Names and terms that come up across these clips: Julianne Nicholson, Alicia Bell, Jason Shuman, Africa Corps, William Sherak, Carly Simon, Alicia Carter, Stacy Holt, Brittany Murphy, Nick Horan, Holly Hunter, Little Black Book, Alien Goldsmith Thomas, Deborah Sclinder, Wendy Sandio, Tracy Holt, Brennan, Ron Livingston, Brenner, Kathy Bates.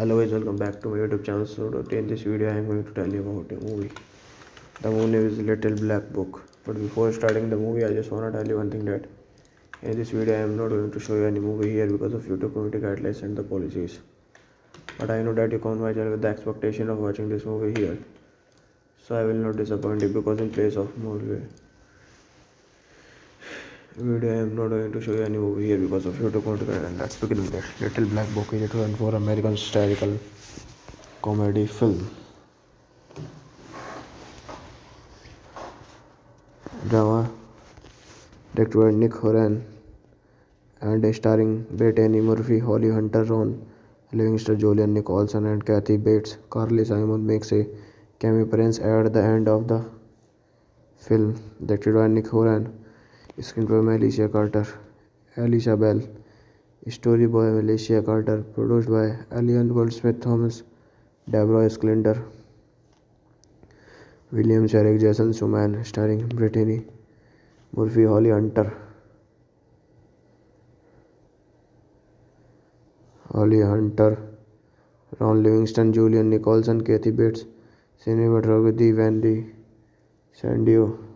Hello guys, welcome back to my YouTube channel. So in this video I am going to tell you about a movie. The movie is Little Black Book. But before starting the movie, I just want to tell you one thing, that in this video I am not going to show you any movie here because of YouTube community guidelines and the policies. But I know that you come to my channel with the expectation of watching this movie here. So I will not disappoint you, because in place of movie video I am not going to show you any movie here because of YouTube content. And let's begin with it. Little Black Book is a 2004 American historical comedy film. Drama directed by Nick Horan and starring Brittany Murphy, Holly Hunter, Ron Livingston, Julianne Nicholson, and Kathy Bates. Carly Simon makes a cameo appearance at the end of the film. Directed by Nick Horan. Screenplay by Alicia Carter, Alicia Bell. Story by Alicia Carter. Produced by Alien Goldsmith Thomas, Deborah Esclinder, William Sherak, Jason Shuman. Starring Brittany Murphy, Holly Hunter, Ron Livingston, Julianne Nicholson, Kathy Bates. Cinematography Wendy Sandio.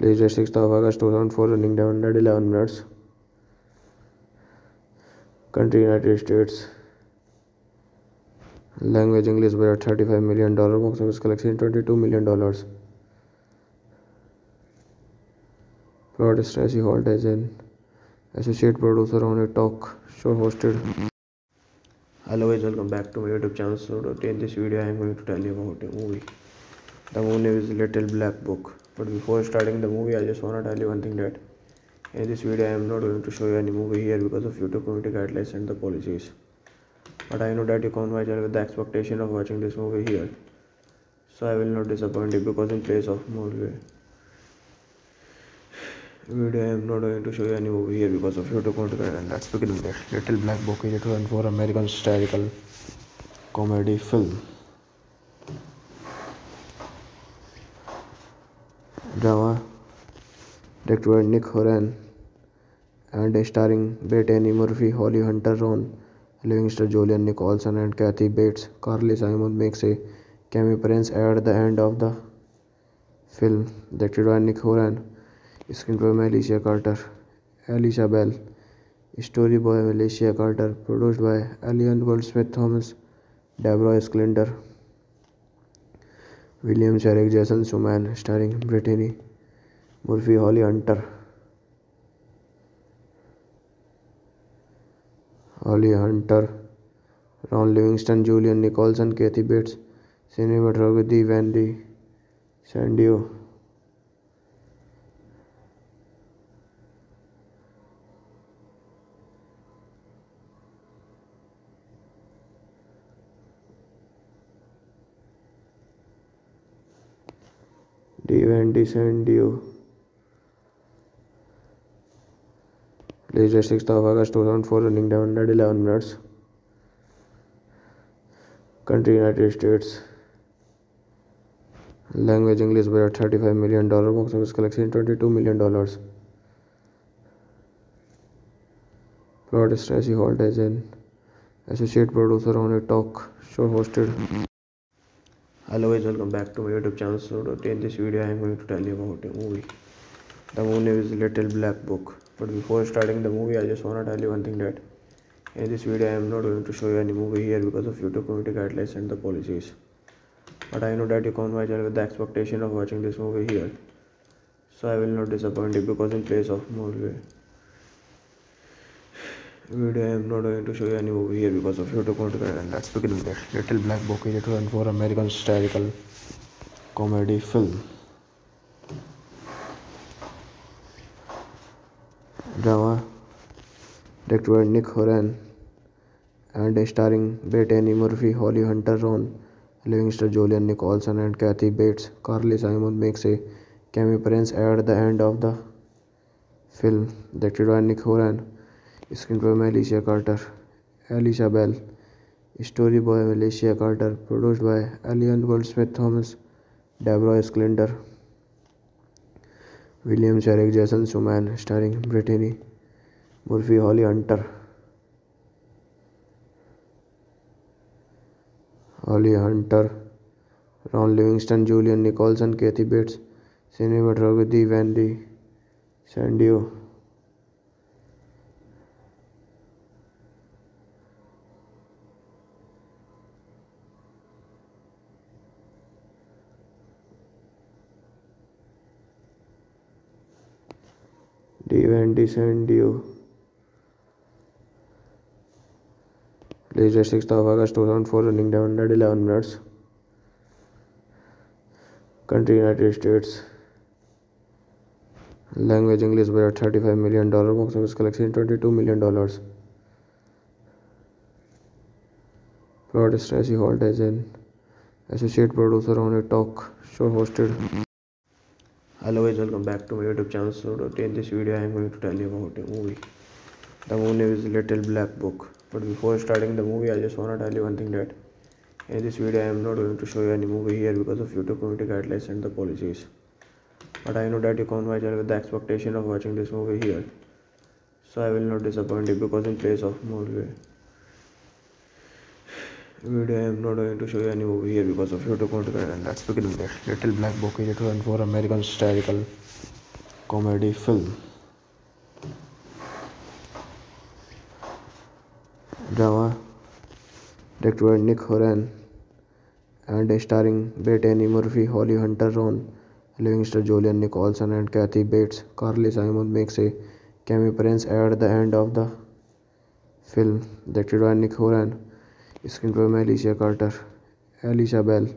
Released 6th of August 2004, running 111 minutes. Country United States. Language English. Budget $35 million. Box office collection $22 million. Plot: Stacy Holt is an associate producer on a talk show hosted. Hello guys, welcome back to my YouTube channel. So in this video I am going to tell you about a movie. The movie name is Little Black Book. But before starting the movie, I just want to tell you one thing, that in this video I am not going to show you any movie here because of YouTube community guidelines and the policies. But I know that you come to my channel with the expectation of watching this movie here. So I will not disappoint you, because in place of movie video I am not going to show you any movie here because of YouTube content. And let's begin with it. Little Black Book is a 2004 American historical comedy film. Drama directed by Nick Horan and starring Brittany Murphy, Holly Hunter, Ron Livingston, Julianne Nicholson, and Kathy Bates. Carly Simon makes a cameo appearance at the end of the film. Directed by Nick Horan. Screenplay by Alicia Carter, Alicia Bell. Story by Alicia Carter. Produced by Alien Goldsmith Thomas, Deborah Esclinder, William Sherak, Jason Shuman. Starring Brittany Murphy, Holly Hunter, Ron Livingston, Julianne Nicholson, Kathy Bates. Cinematography Wendy Sandio. Released 6th of August 2004, running 111 minutes. Country United States. Language English. Budget $35 million. Box office collection $22 million. Plot: Stacy Holt is an associate producer on a talk show hosted. Hello guys, welcome back to my YouTube channel. So in this video I am going to tell you about a movie. The movie name is Little Black Book. But before starting the movie, I just want to tell you one thing, that in this video I am not going to show you any movie here because of YouTube community guidelines and the policies. But I know that you come to my channel with the expectation of watching this movie here. so I will not disappoint you, because in place of movie video I am not going to show you any movie here because of photo content. And let's begin with that. Little Black Book is written for American hysterical comedy film. Drama directed by Nick Horan and starring Brittany Murphy, Holly Hunter, Ron Livingston, Julianne Nicholson and Kathy Bates. Carly Simon makes a cameo appearance at the end of the film. Directed by Nick Horan. Screenplay by Alicia Carter, Alicia Bell. Story by Alicia Carter. Produced by Alien Goldsmith, Thomas Deborah Sclinder, William Sherak, Jason Shuman. Starring Brittany Murphy, Holly Hunter. Ron Livingston, Julianne Nicholson, Kathy Bates. Cinematography Vandy Sandio. Released 6th of August 2004, running 111 minutes. Country United States. Language English budget $35 million, box office collection $22 million. Plot: Stacy Holt as an associate producer on a talk show hosted. Hello guys, welcome back to my YouTube channel. So in this video I am going to tell you about a movie. The movie is Little Black Book. But before starting the movie, I just want to tell you one thing, that in this video I am not going to show you any movie here because of YouTube community guidelines and the policies. But I know that you come to my channel with the expectation of watching this movie here, so I will not disappoint you, because in place of movie video I am not going to show you any movie here because of photo content. And let's begin with that. Little Black Book is written for American hysterical comedy film. Drama directed by Nick Horan and starring Brittany Murphy, Holly Hunter, Ron Livingston, Julianne Nicholson and Kathy Bates. Carly Simon makes a cameo appearance at the end of the film. Directed by Nick Horan. Screenplay by Alicia Carter, Alicia Bell.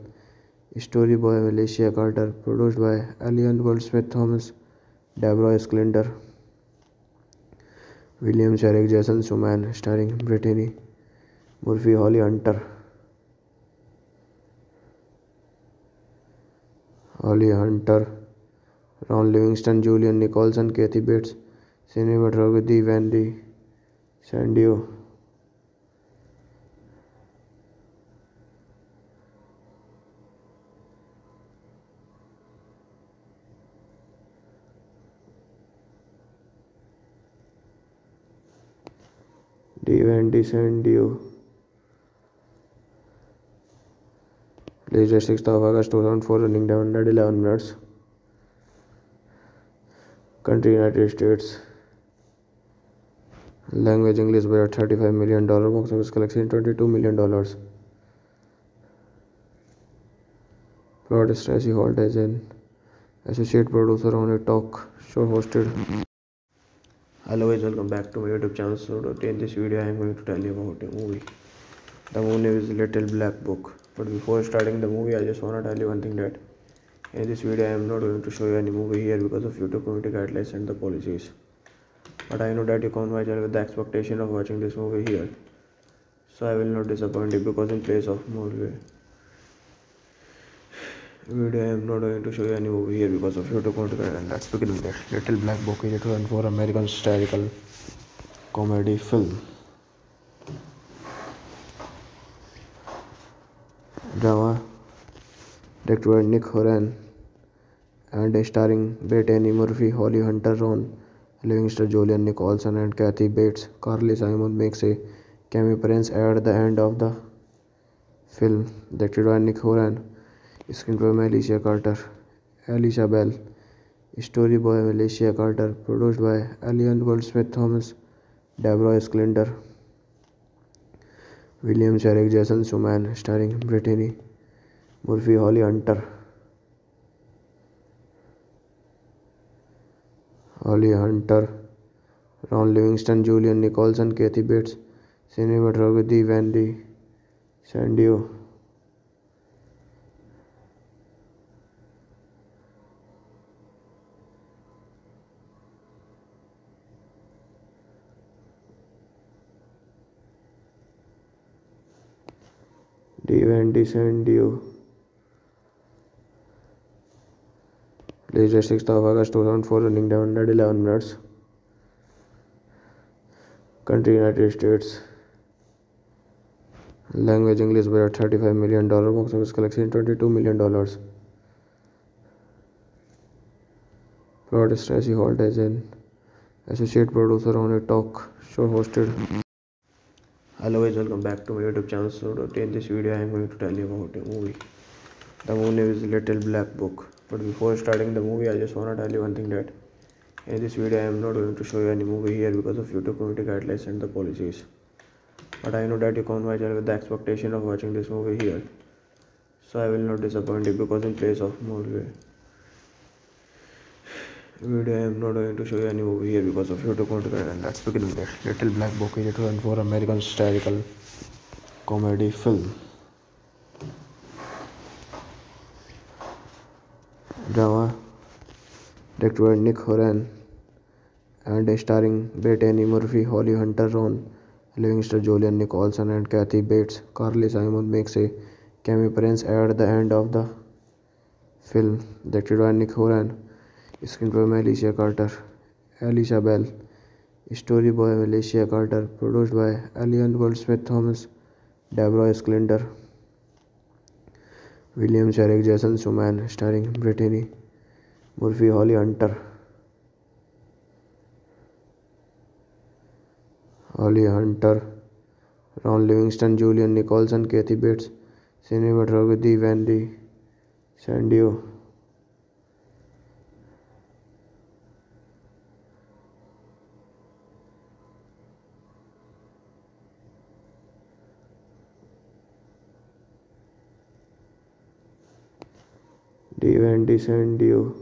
Story by Alicia Carter. Produced by Alien Goldsmith, Thomas Deborah Sclinder, William Sherak, Jason Shuman. Starring Brittany Murphy, Holly Hunter. Ron Livingston, Julianne Nicholson, Kathy Bates. Cinematography Vandy Sandio. Released 6th of August 2004, running 111 minutes. Country United States. Language English budget $35 million, box office collection $22 million. Plot: Stacy Holt as an associate producer on a talk show hosted. Hello guys, welcome back to my YouTube channel. So in this video I am going to tell you about a movie. The movie is Little Black Book. But before starting the movie, I just want to tell you one thing, that in this video I am not going to show you any movie here because of YouTube community guidelines and the policies. But I know that you come to my channel with the expectation of watching this movie here, so I will not disappoint you, because in place of movie video I am not going to show you any movie here because of photo content. And let's begin with that. Little Black Book is written for American hysterical comedy film. Drama directed by Nick Horan and starring Brittany Murphy, Holly Hunter, Ron Livingston, Julianne Nicholson and Kathy Bates. Carly Simon makes a cameo appearance at the end of the film. Directed by Nick Horan. Screenplay by Alicia Carter, Alicia Bell. Story by Alicia Carter. Produced by Alien Goldsmith, Thomas Deborah Sclinder, William Sherak, Jason Shuman. Starring Brittany Murphy, Holly Hunter. Holly Hunter, Ron Livingston, Julianne Nicholson, Kathy Bates, cinematography Wendy Sandio. Wendy Sandio. Released 6th of August 2004, running 111 minutes. Country United States. Language English budget $35 million, box office collection $22 million. Plot: Stacy Holt as an associate producer on a talk show hosted. Hello guys, welcome back to my YouTube channel. So today in this video I am going to tell you about a movie. The movie name is Little Black Book. But before starting the movie, I just wanna tell you one thing, that in this video I am not going to show you any movie here because of YouTube community guidelines and the policies. But I know that you come to my channel with the expectation of watching this movie here, so I will not disappoint you, because in place of movie video I am not going to show you any movie here because of YouTube content. And let's begin with it. Little Black Book is a 2004 American historical comedy film. Drama directed by Nick Horan and starring Brittany Murphy, Holly Hunter, Ron Livingston, Julianne Nicholson and Kathy Bates. Carly Simon makes a cameo appearance at the end of the film. Directed by Nick Horan. Screenplay by Alicia Carter, Alicia Bell. Story by Alicia Carter. Produced by Alien Goldsmith, Thomas Deborah Sclinder, William Sherak, Jason Shuman. Starring Brittany Murphy, Holly Hunter, Ron Livingston, Julianne Nicholson, Kathy Bates. Cinematography Wendy Sandio. Wendy Sandio.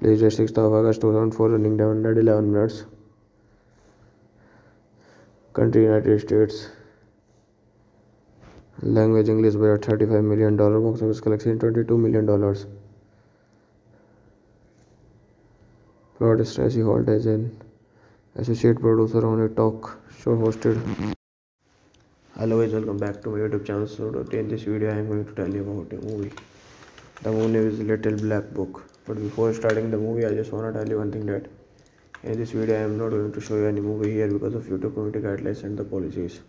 Released 6th of August 2004, running 111 minutes. Country United States. Language English budget $35 million, box office collection $22 million. Plot: Stacy Holt as an associate producer on a talk show hosted. Hello guys, welcome back to my YouTube channel. So today in this video I am going to tell you about a movie. The movie name is Little Black Book. But before starting the movie, I just wanna tell you one thing, that in this video I am not going to show you any movie here because of YouTube community guidelines and the policies.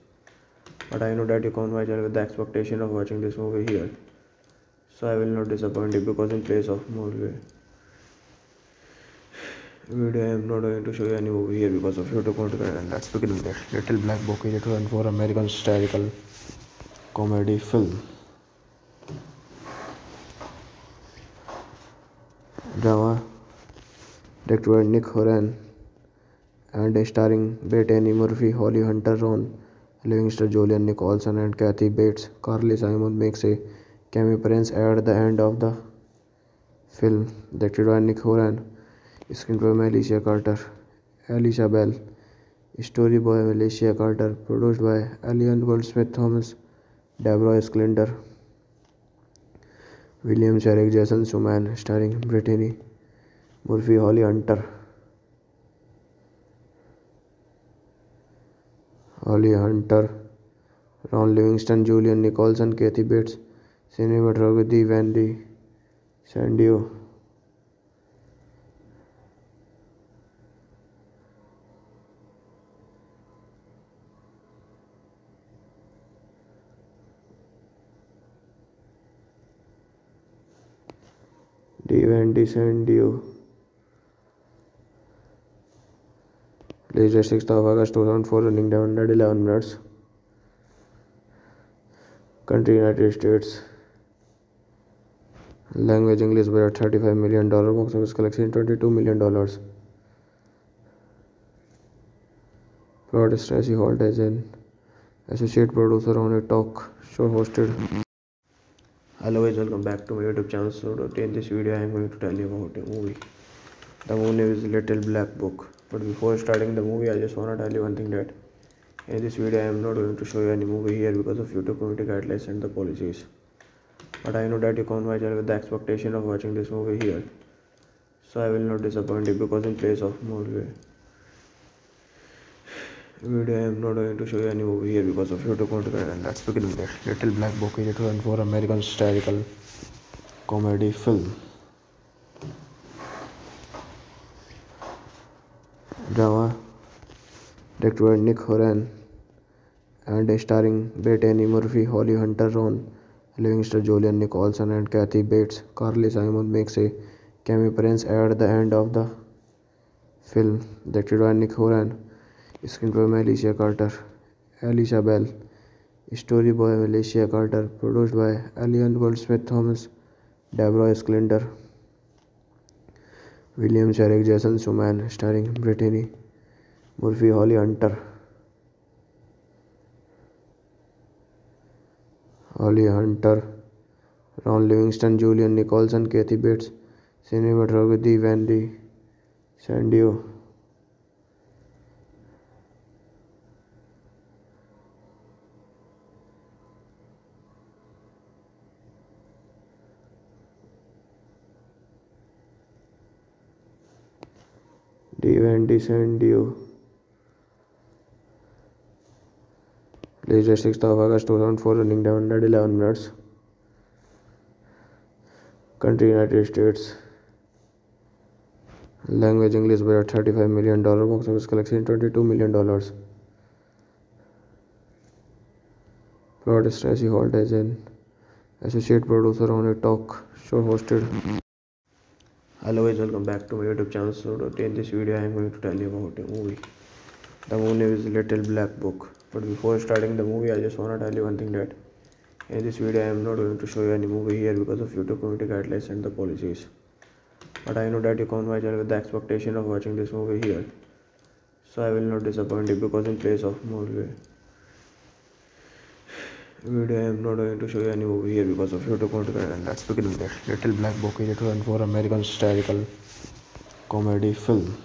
But I know that you come to my channel with the expectation of watching this movie here, so I will not disappoint you, because in place of movie video I am not going to show you any movie here because of YouTube content. And let's begin with it. Little Black Book is a 2004 American historical comedy film. Drama directed by Nick Horan and starring Brittany Murphy, Holly Hunter, Ron Livingston, Julianne Nicholson and Kathy Bates. Carly Simon makes a cameo appearance at the end of the film. Directed by Nick Horan. Screenplay by Alicia Carter, Alicia Bell. Story by Alicia Carter. Produced by Alien Goldsmith, Thomas Deborah Sclinder, William Sherak, Jason Shuman. Starring Brittany Murphy, Holly Hunter, Ron Livingston, Julianne Nicholson, Kathy Bates. Cinematography Wendy Sandio. Wendy Sandio. Released 6th of August 2004, running 111 minutes. Country United States. Language English budget $35 million, box office collection $22 million. Plot: Stacy Holt as an associate producer on a talk show hosted. Hello guys, welcome back to my YouTube channel. So today in this video I am going to tell you about a movie. The movie is Little Black Book. But before starting the movie, I just want to tell you one thing, that in this video I am not going to show you any movie here because of YouTube community guidelines and the policies. But I know that you come to my channel with the expectation of watching this movie here, so I will not disappoint you, because in place of movie video I am not going to show you any movie here because of YouTube content. And let's begin with it. Little Black Book is a 2004 American historical comedy film. Drama directed by Nick Horan and starring Brittany Murphy, Holly Hunter, Ron Livingston, Julianne Nicholson and Kathy Bates. Carly Simon makes a cameo appearance at the end of the film. Directed by Nick Horan. Screenplay by Alicia Carter, Alicia Bell. Story by Alicia Carter. Produced by Alien Goldsmith Thomas, Deborah Sclinder, William Sherak, Jason Shuman. Starring Brittany Murphy, Holly Hunter, Ron Livingston, Julianne Nicholson, Kathy Bates. Cinematography Wendy Sandio. Released 6th of August 2004, running 111 minutes. Country United States. Language English. Budget $35 million. Box office collection $22 million. Plot: Stacy Holt is an associate producer on a talk show hosted. Hello guys, welcome back to my YouTube channel. So today in this video I am going to tell you about a movie. The movie is Little Black Book. But before starting the movie, I just want to tell you one thing, that in this video I am not going to show you any movie here because of YouTube community guidelines and the policies. But I know that you come to my channel with the expectation of watching this movie here, so I will not disappoint you, because in place of movie video I am not going to show you any movie here because of YouTube content. And let's begin with it. Little Black Book is a 2004 American historical comedy film.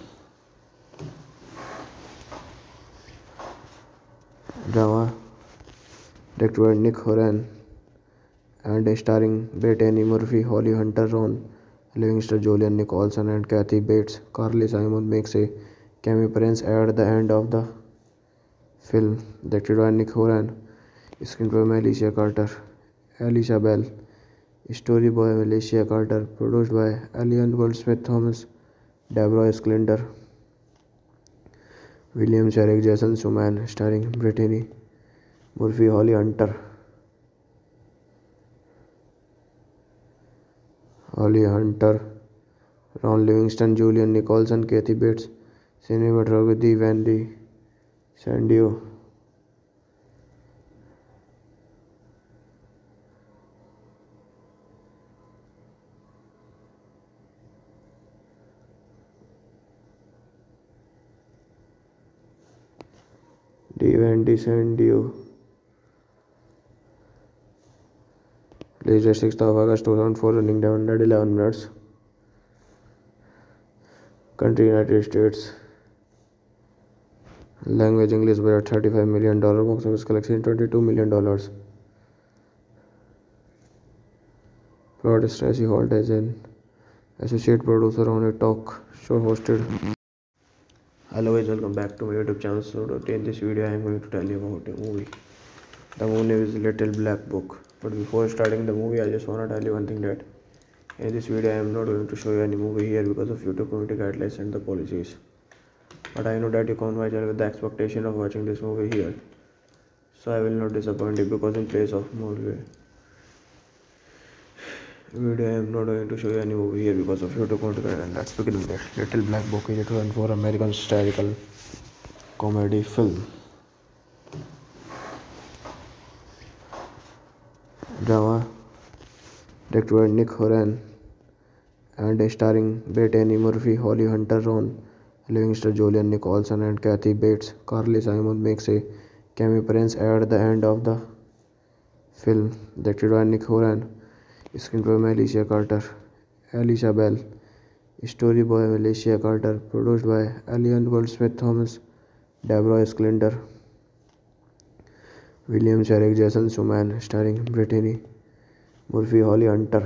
Drama directed by Nick Horan and starring Brittany Murphy, Holly Hunter, Ron Livingston, Julianne Nicholson and Kathy Bates. Carly Simon makes a cameo appearance at the end of the film. Directed by Nick Horan. Screenplay by Alicia Carter, Alicia Bell. Story by Alicia Carter. Produced by Alien Goldsmith Thomas, Deborah Sclinder, William Sherak, Jason Shuman. Starring Brittany Murphy, Holly Hunter, Ron Livingston, Julianne Nicholson, Kathy Bates. Cinematography Wendy Sandio. Released 6th of August 2004, running 111 minutes. Country United States. Language English. Budget $35 million. Box office collection $22 million. Plot: Stacy Holt is an associate producer on a talk show hosted. Hello guys, welcome back to my YouTube channel. So today in this video I am going to tell you about a movie. The movie is Little Black Book. But before starting the movie, I just want to tell you one thing, that in this video I am not going to show you any movie here because of YouTube community guidelines and the policies. But I know that you come to my channel with the expectation of watching this movie here, so I will not disappoint you, because in place of movie video I am not going to show you any movie here because of YouTube content. And let's begin with it. Little Black Book is a 2004 American historical comedy film. Drama directed by Nick Horan and starring Brittany Murphy, Holly Hunter, Ron Livingston, Julianne Nicholson and Kathy Bates. Carly Simon makes a cameo appearance at the end of the film. Directed by Nick Horan. Screenplay में Alicia Carter, Elisha Bell, story by में Alicia Carter, produced by Elaine Goldsmith Thomas, Debra Schindler, William Sherak, Jason Shuman, starring Brittany Murphy, Holly Hunter,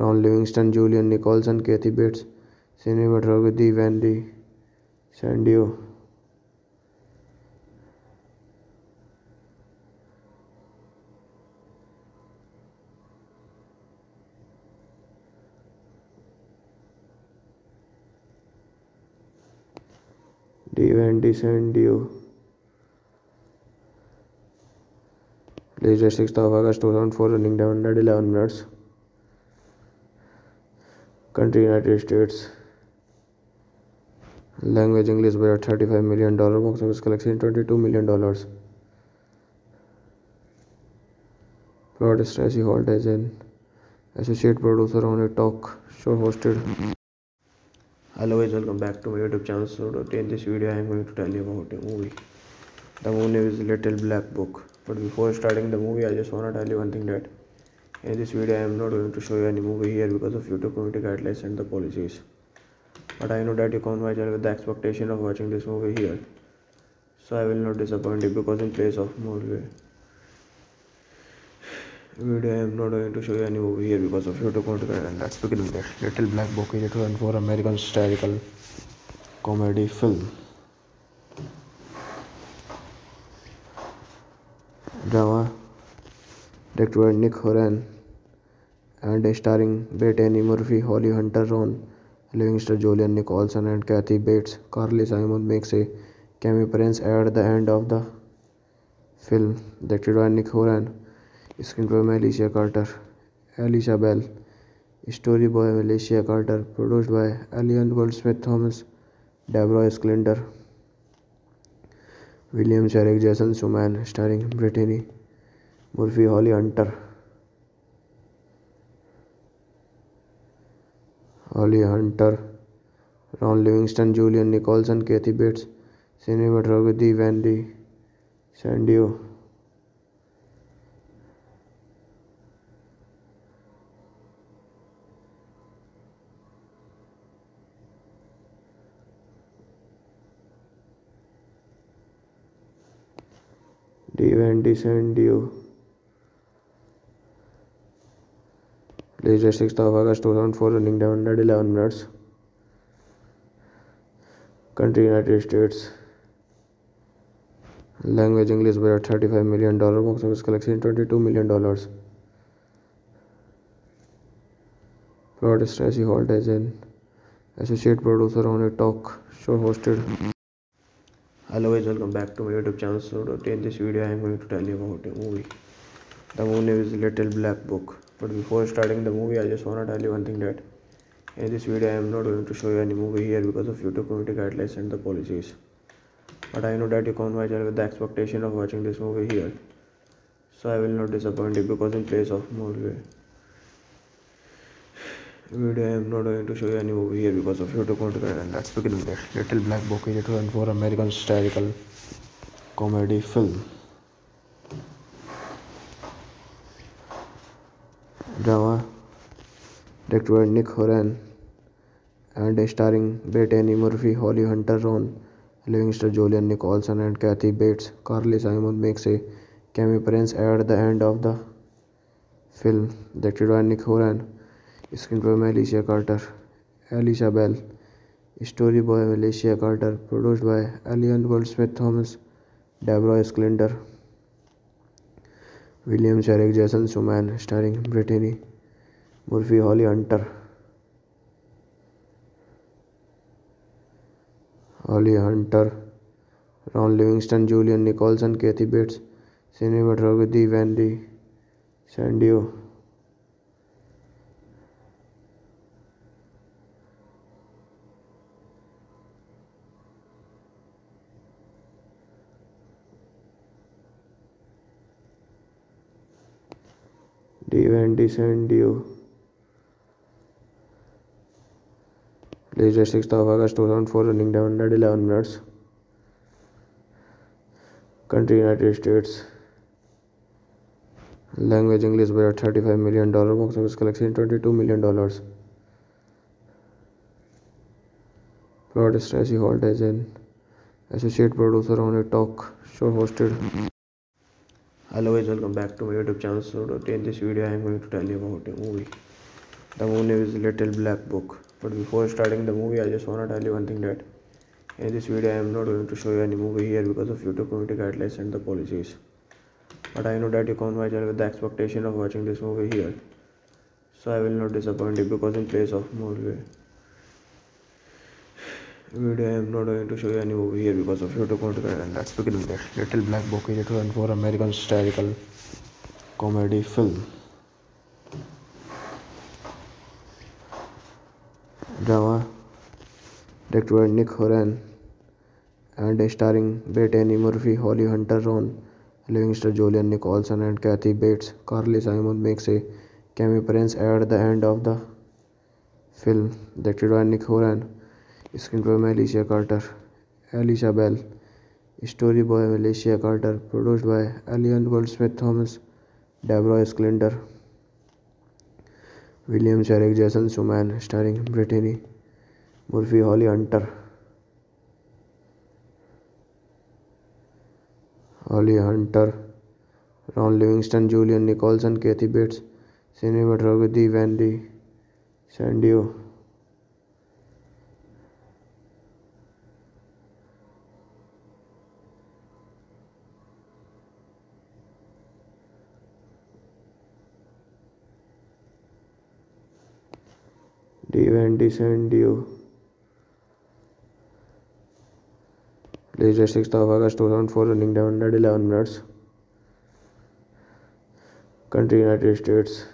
Ron Livingston, Julian Nicholson, Kathy Bates, cinematography Vendée Sandio, Released 6th of August 2004, running 111 minutes. Country United States. Language English budget $35 million, box office collection $22 million. Plot: Stacy Holt as an associate producer on a talk show hosted. Hello guys, welcome back to my YouTube channel. So today in this video I am going to tell you about a movie. The movie name is Little Black Book. But before starting the movie, I just want to tell you one thing, that in this video I am not going to show you any movie here because of YouTube community guidelines and the policies. But I know that you come to my channel with the expectation of watching this movie here, so I will not disappoint you, because in place of video I am not going to show you any movie here because of YouTube community guidelines. Let's begin with that. Little Black Book is a 2004 American historical comedy film. Drama directed by Nick Horan and starring Brittany Murphy, Holly Hunter, Ron Livingston, Julianne Nicholson, and Kathy Bates. Carly Simon makes a cameo appearance at the end of the film. Directed by Nick Horan. Screenplay by Alicia Carter, Alicia Bell. Story by Alicia Carter. Produced by Alian Goldsmith Thomas, Deborah Sclinder, William Sherak, Jason Shuman, starring Brittany Murphy, Holly Hunter, Ron Livingston, Julianne Nicholson, Kathy Bates, cinematography Wendy Sandio, Released 6th of August 2004, running 111 minutes. Country United States. Language English budget $35 million, box office collection $22 million. Plot: Stacy Holt as an associate producer on a talk show hosted. Hello guys, welcome back to my YouTube channel. So today in this video I am going to tell you about a movie. The movie name is Little Black Book. But before starting the movie, I just want to tell you one thing, that in this video I am not going to show you any movie here because of YouTube community guidelines and the policies. But I know that you come to my channel with the expectation of watching this movie here, so I will not disappoint you, because in place of video I am not going to show you any movie here because of YouTube content. And let's begin with that. Little Black Book is a 2004 American historical comedy film. Drama directed by Nick Horan and starring Brittany Murphy, Holly Hunter, Ron Livingston, Julianne Nicholson, and Kathy Bates. Carly Simon makes a cameo appearance at the end of the film. Directed by Nick Horan. Screenplay by Alicia Carter, Alicia Bell. Story by Alicia Carter. Produced by Alian Goldsmith Thomas, Deborah Sclinder, William Sherak, Jason Shuman, starring Brittany Murphy, Holly Hunter, Ron Livingston, Julianne Nicholson, Kathy Bates, cinematography Wendy Sandio, Released 6th of August 2004, running 111 minutes. Country United States. Language English were at $35 million. Box office collection $22 million. Plot is Tracy Holt as an associate producer on a talk show hosted. Hello guys, welcome back to my YouTube channel. So in this video I am going to tell you about a movie. The movie name is Little Black Book. But before starting the movie, I just want to tell you one thing, that in this video I am not going to show you any movie here because of YouTube community guidelines and the policies. But I know that you come to my channel with the expectation of watching this movie here, so I will not disappoint you, because in place of movie video I am not going to show you any movie here because of YouTube community guidelines. Let's begin with that. Little Black Book is a 2004 American historical comedy film. Drama directed by Nick Horan and starring Brittany Murphy, Holly Hunter, Ron Livingston, Julianne Nicholson, and Kathy Bates. Carly Simon makes a cameo appearance at the end of the film. Directed by Nick Horan. Screenplay by Alicia Carter, Alicia Bell. Story by Alicia Carter. Produced by Alien Goldsmith, Thomas Deborah Esclinder, William Sherak, Jason Shuman. Starring Brittany Murphy, Holly Hunter, Ron Livingston, Julianne Nicholson, Kathy Bates. Cinematography Wendy Sandio. Released 6th of August 2004, running 111 minutes. Country United States.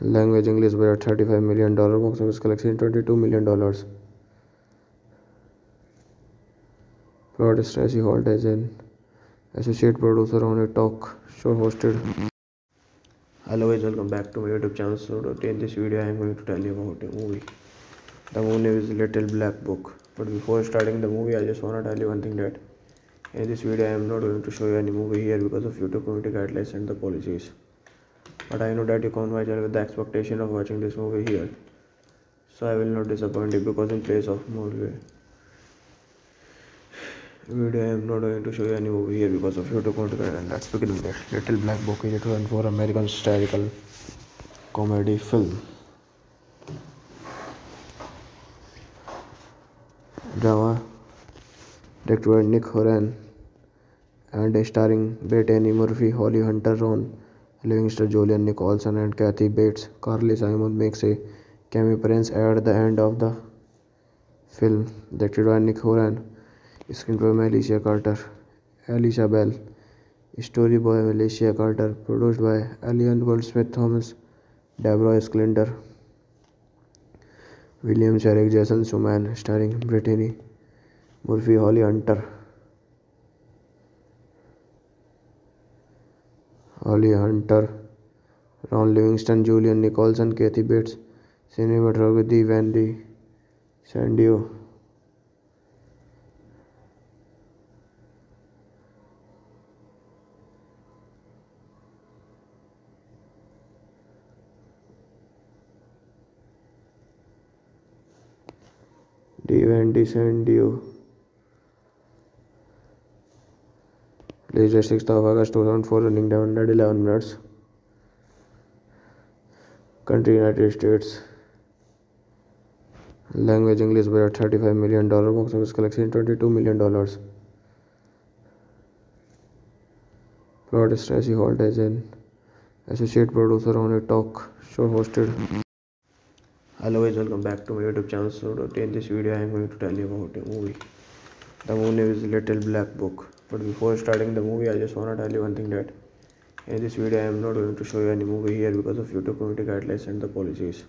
Language English were at $35 million. Box office collection $22 million. Plot is Tracy Holt as an associate producer on a talk show hosted. Hello guys, welcome back to my YouTube channel. So in this video I am going to tell you about a movie. The movie name is Little Black Book. But before starting the movie, I just want to tell you one thing, that in this video I am not going to show you any movie here because of YouTube community guidelines and the policies. But I know that you come to my channel with the expectation of watching this movie here, so I will not disappoint you, because in place of movie video I am not going to show you any movie here because of YouTube community guidelines. Let's begin with that. Little Black Book is a 2004 American historical comedy film. Drama directed by Nick Horan and starring Brittany Murphy, Holly Hunter, Ron Livingston, Julianne Nicholson, and Kathy Bates. Carly Simon makes a cameo appearance at the end of the film. Directed by Nick Horan. Screenplay by Alicia Carter, Alicia Bell. Story by Alicia Carter. Produced by Alien Goldsmith, Thomas Deborah Esclinder, William Sherak, Jason Shuman. Starring Brittany Murphy, Holly Hunter, Ron Livingston, Julianne Nicholson, Kathy Bates. Cinematography Wendy Sandio. Released 6th of August 2004, running 111 minutes. Country United States. Language English were $35 million. Box office collection $22 million. Plot is Tracy Holt as an associate producer on a talk show hosted. Hello guys, welcome back to my YouTube channel. So in this video I am going to tell you about a movie. The movie name is Little Black Book. But before starting the movie, I just want to tell you one thing, that in this video I am not going to show you any movie here because of YouTube community guidelines and the policies.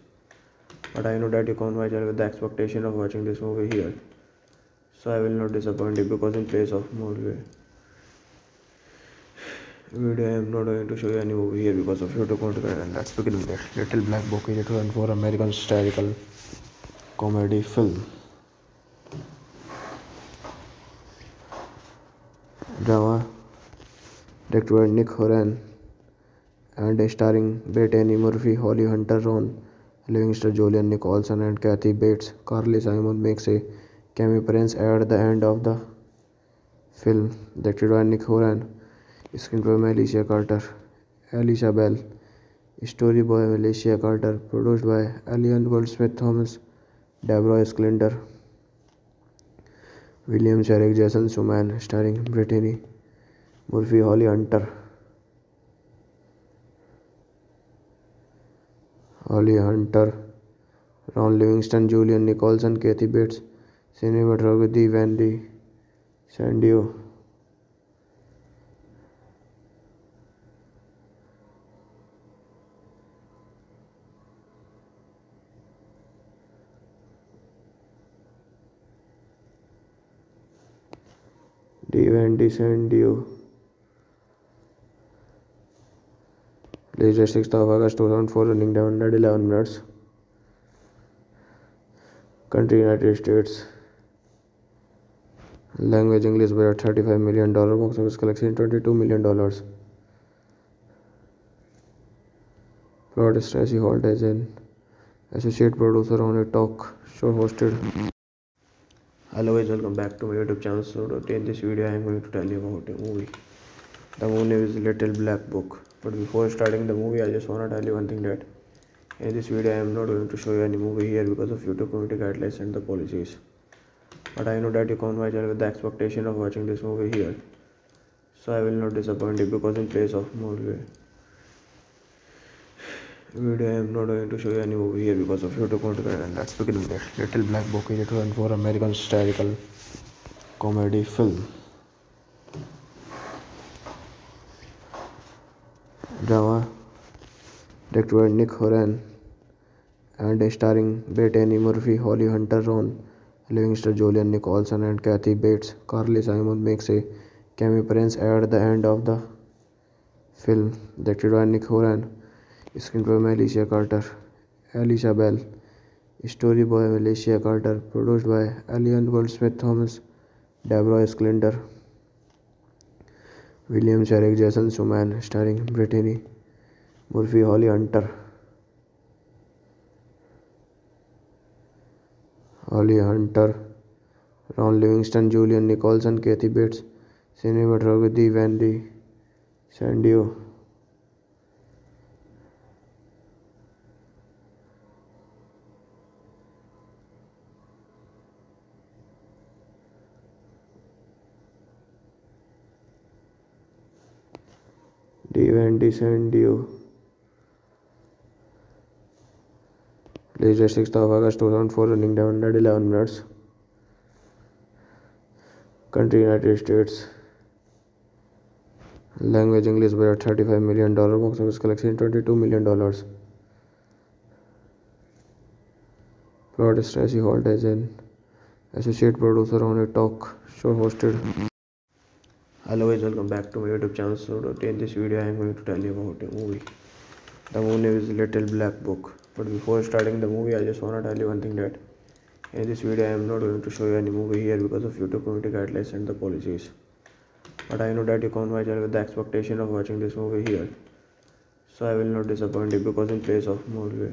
But I know that you come to my channel with the expectation of watching this movie here, so I will not disappoint you, because in place of movie video I am not going to show you any movie here because of YouTube community guidelines. Let's begin with that. Little Black Book is a 2004 American historical comedy film. directed by Nick Horan and starring Brittany Murphy, Holly Hunter, Ron Livingston, Julianne Nicholson, and Kathy Bates. Carly Simon makes a cameo appearance at the end of the film. Directed by Nick Horan. Screenplay by Alicia Carter, Alicia Bell. Story by Alicia Carter. Produced by Alien Goldsmith, Thomas Deborah Sclinder, William Sherak, Jason Shuman. Starring Brittany Murphy, Holly Hunter, Ron Livingston, Julianne Nicholson, Kathy Bates. Cinematography Wendy Sandio. Released 6th of August 2004, running 111 minutes. Country United States. Language English. Budget $35 million. Box office collection $22 million. Plot: Stacy Holt as an associate producer on a talk show hosted. Hello guys, welcome back to my YouTube channel. So in this video I am going to tell you about a movie. The movie is Little Black Book. But before starting the movie, I just want to tell you one thing, that in this video I am not going to show you any movie here because of YouTube community guidelines and the policies. But I know that you come to my channel with the expectation of watching this movie here, so I will not disappoint you, because in place of movie video, I am not going to show you any movie here because of YouTube content. And let's begin with it. Little Black Book is a 2004 American historical comedy film. Drama directed by Nick Horan and starring Brittany Murphy, Holly Hunter, Ron Livingston, Julianne Nicholson, and Kathy Bates. Carly Simon makes a cameo appearance at the end of the film. Directed by Nick Horan. Screenplay by Alicia Carter, Alicia Bell. Story by Alicia Carter. Produced by Alien Goldsmith, Thomas Deborah Sclinder, William Sherak, Jason Shuman. Starring Brittany Murphy, Holly Hunter, Ron Livingston, Julianne Nicholson, Kathy Bates. Cinematography Wendy Sandio. Released 6th of August 2004, running 111 minutes. Country United States. Language English. Budget $35 million. Box office collection $22 million. Plot: Stacy Holt as an associate producer on a talk show hosted. Hello guys, welcome back to my YouTube channel. So in this video I am going to tell you about a movie. The movie is Little Black Book. But before starting the movie, I just want to tell you one thing, that in this video I am not going to show you any movie here because of YouTube community guidelines and the policies. But I know that you come to my channel with the expectation of watching this movie here, so I will not disappoint you, because in place of movie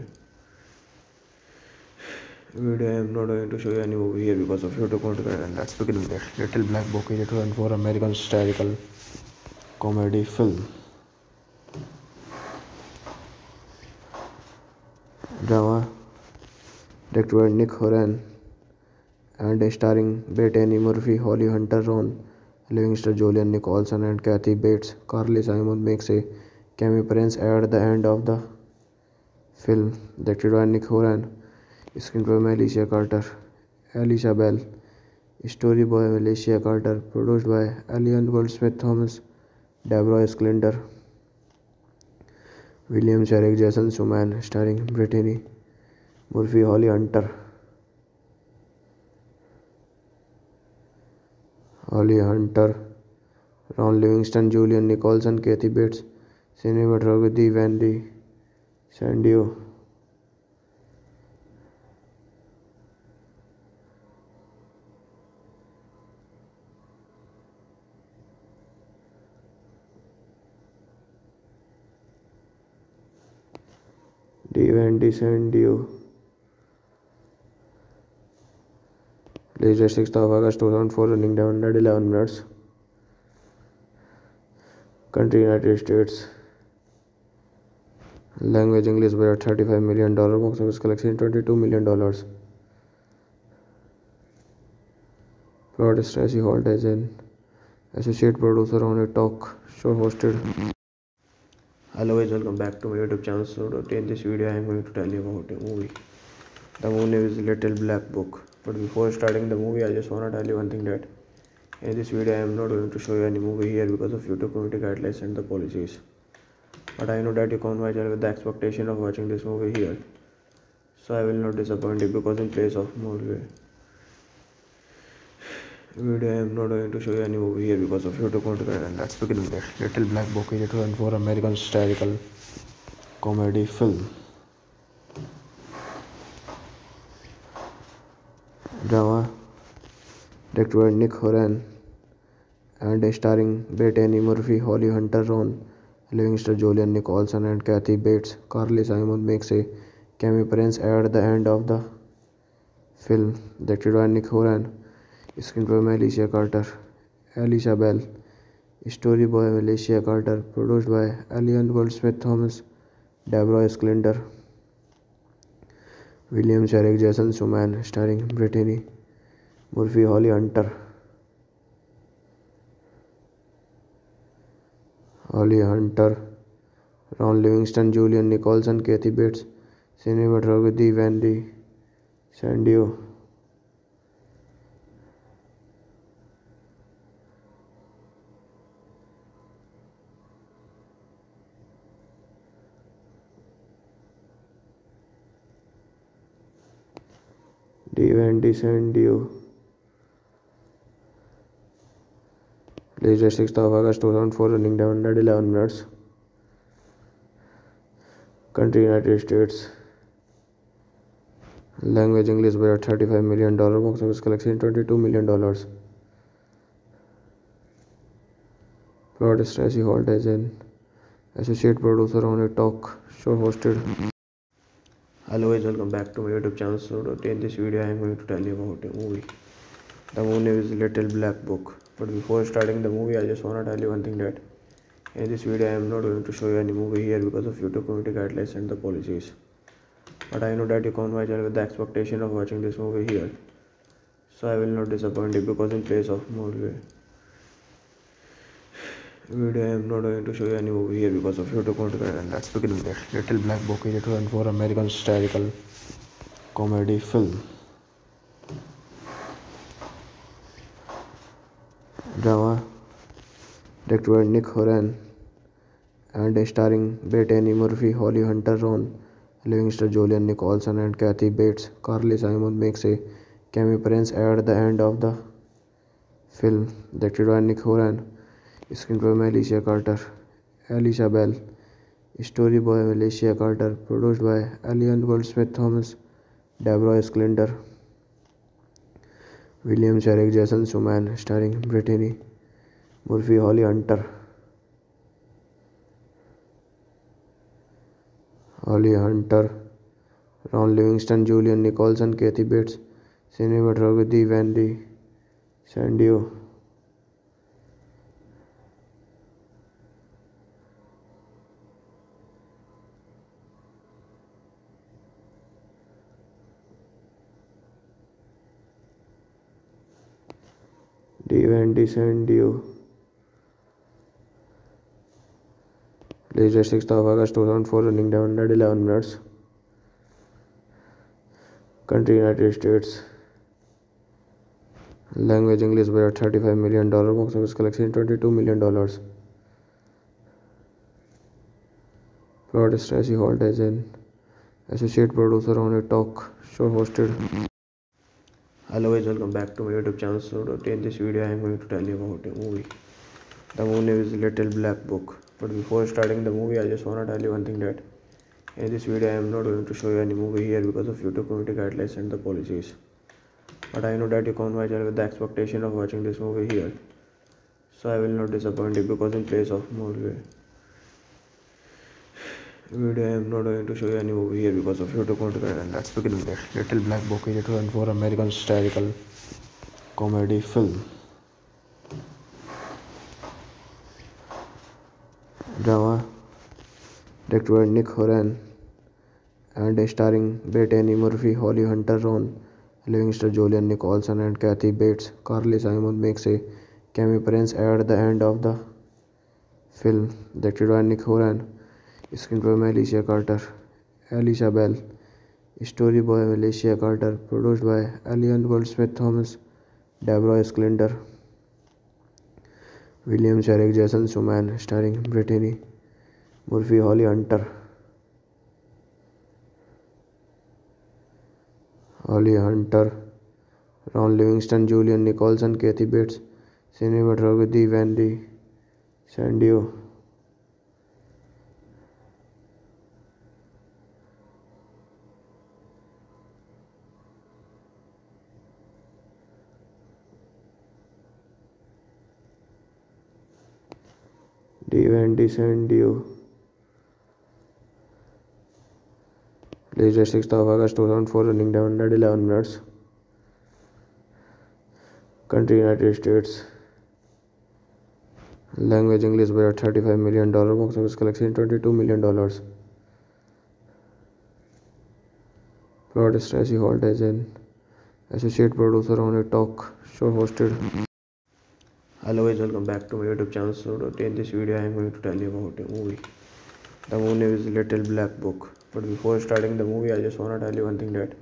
video, I am not going to show you any movie here because of YouTube content. And let's begin with it. Little Black Book is a 2004 American historical comedy film. Drama directed by Nick Horan and starring Brittany Murphy, Holly Hunter, Ron Livingston, Julianne Nicholson, and Kathy Bates. Carly Simon makes a cameo appearance at the end of the film. Directed by Nick Horan. Screenplay by Alicia Carter, Alicia Bell. Story by Alicia Carter. Produced by Alien Goldsmith, Thomas Deborah Sclinder, William Sherak, Jason Shuman. Starring Brittany Murphy, Holly Hunter, Ron Livingston, Julianne Nicholson, Kathy Bates. Cinematography Wendy Sandio. Descendio. Registered 6th of August 2004, running 711 minutes. Country United States. Language English budget $35 million, box office collection $22 million. Plot is Tracy Holt as an associate producer on a talk show hosted. Hello guys, welcome back to my YouTube channel. So today in this video I am going to tell you about a movie. The movie name is Little Black Book. But before starting the movie, I just want to tell you one thing, that in this video I am not going to show you any movie here because of YouTube community guidelines and the policies. But I know that you come to my channel with the expectation of watching this movie here, so I will not disappoint you, because in place of movie video I am not going to show you any movie here because of YouTube content. And let's begin with it. Little Black Book is a 2004 American satirical comedy film. Drama directed by Nick Horan and starring Brittany Murphy, Holly Hunter, Ron Livingston, Julianne Nicholson and Kathy Bates. Carly Simon makes a cameo appearance at the end of the film. Directed by Nick Horan. Screenplay by Alicia Carter, Alicia Bell. Story by Alicia Carter. Produced by Alien Goldsmith Thomas, Deborah Sclinder, William Sherak, Jason Shuman. Starring Brittany Murphy, Holly Hunter, Ron Livingston, Julianne Nicholson, Kathy Bates. Cinematography Wendy Sandio. Descendio. Registered 6th of August 2004, running 711 minutes. Country United States. Language English budget $35 million, box office collection $22 million. Plot is Tracy Holt as an associate producer on a talk show hosted. Hello guys, welcome back to my YouTube channel. So today in this video I am going to tell you about a movie. The movie name is Little Black Book. But before starting the movie, I just want to tell you one thing, that in this video I am not going to show you any movie here because of YouTube community guidelines and the policies. But I know that you come to my channel with the expectation of watching this movie here, so I will not disappoint you, because in place of movie video I am not going to show you any movie here because of YouTube content. And let's begin with it. Little Black Book is a 2004 American satirical comedy film. Drama directed by Nick Horan and starring Brittany Murphy, Holly Hunter, Ron Livingston, Julianne Nicholson and Kathy Bates. Carly Simon makes a cameo appearance at the end of the film. Directed by Nick Horan. Screenplay by Alicia Carter, Alicia Bell. Story by Alicia Carter. Produced by Alien Goldsmith Thomas, Deborah Sclinder, William Sherak, Jason Shuman. Starring Brittany Murphy, Holly Hunter, Ron Livingston, Julianne Nicholson, Kathy Bates. Cinematography Wendy Sandio. Descendio. Registered 6th of August 2004, running 711 minutes. Country United States. Language English budget $35 million, box office collection $22 million. Plot is Tracy Holt as an associate producer on a talk show hosted. Hello guys, welcome back to my YouTube channel. So today in this video I am going to tell you about a movie. The movie name is Little Black Book. But before starting the movie, I just want to tell you one thing, that in this video I am not going to show you any movie here because of YouTube community guidelines and the policies. But I know that you come to my channel with the expectation of watching this movie here, so I will not disappoint you, because in place of movie video I am not going to show you any movie here because of YouTube content, and let's begin with it. Little Black Book is written for American satirical comedy film. Drama directed by Nick Horan and starring Brittany Murphy, Holly Hunter, Ron Livingston, Julianne Nicholson, and Kathy Bates. Carly Simon makes a cameo appearance at the end of the film. Directed by Nick Horan. Screenplay by Alicia Carter, Alicia Bell. Story by Alicia Carter. Produced by Alien Goldsmith Thomas, Deborah Sclinder, William Sherak, Jason Shuman. Starring Brittany Murphy, Holly Hunter, Ron Livingston, Julianne Nicholson, Kathy Bates. Cinematography Wendy Sandio. Released 6th of August 2004, running 111 minutes. Country United States. Language English budget $35 million, box office collection $22 million. Plot: Stacy Holt is an associate producer on a talk show hosted. Hello guys, welcome back to my YouTube channel. So in this video I am going to tell you about a movie. The movie name is Little Black Book. But before starting the movie, I just want to tell you one thing, that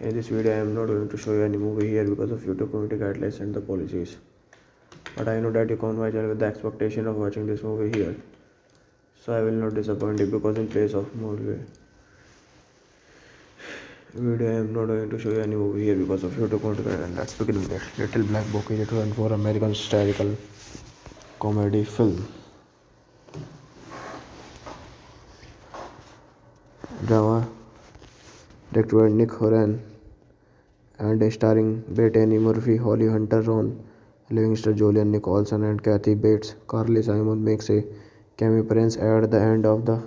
in this video I am not going to show you any movie here because of YouTube community guidelines and the policies. But I know that you come to my channel with the expectation of watching this movie here, so I will not disappoint you, because in place of movie video I am not going to show you any movie here because of YouTube content, and let's begin with it. Little Black Book is written for American satirical comedy film. Drama directed by Nick Horan and starring Brittany Murphy, Holly Hunter, Ron Livingston, Julianne Nicholson, and Kathy Bates. Carly Simon makes a cameo appearance at the end of the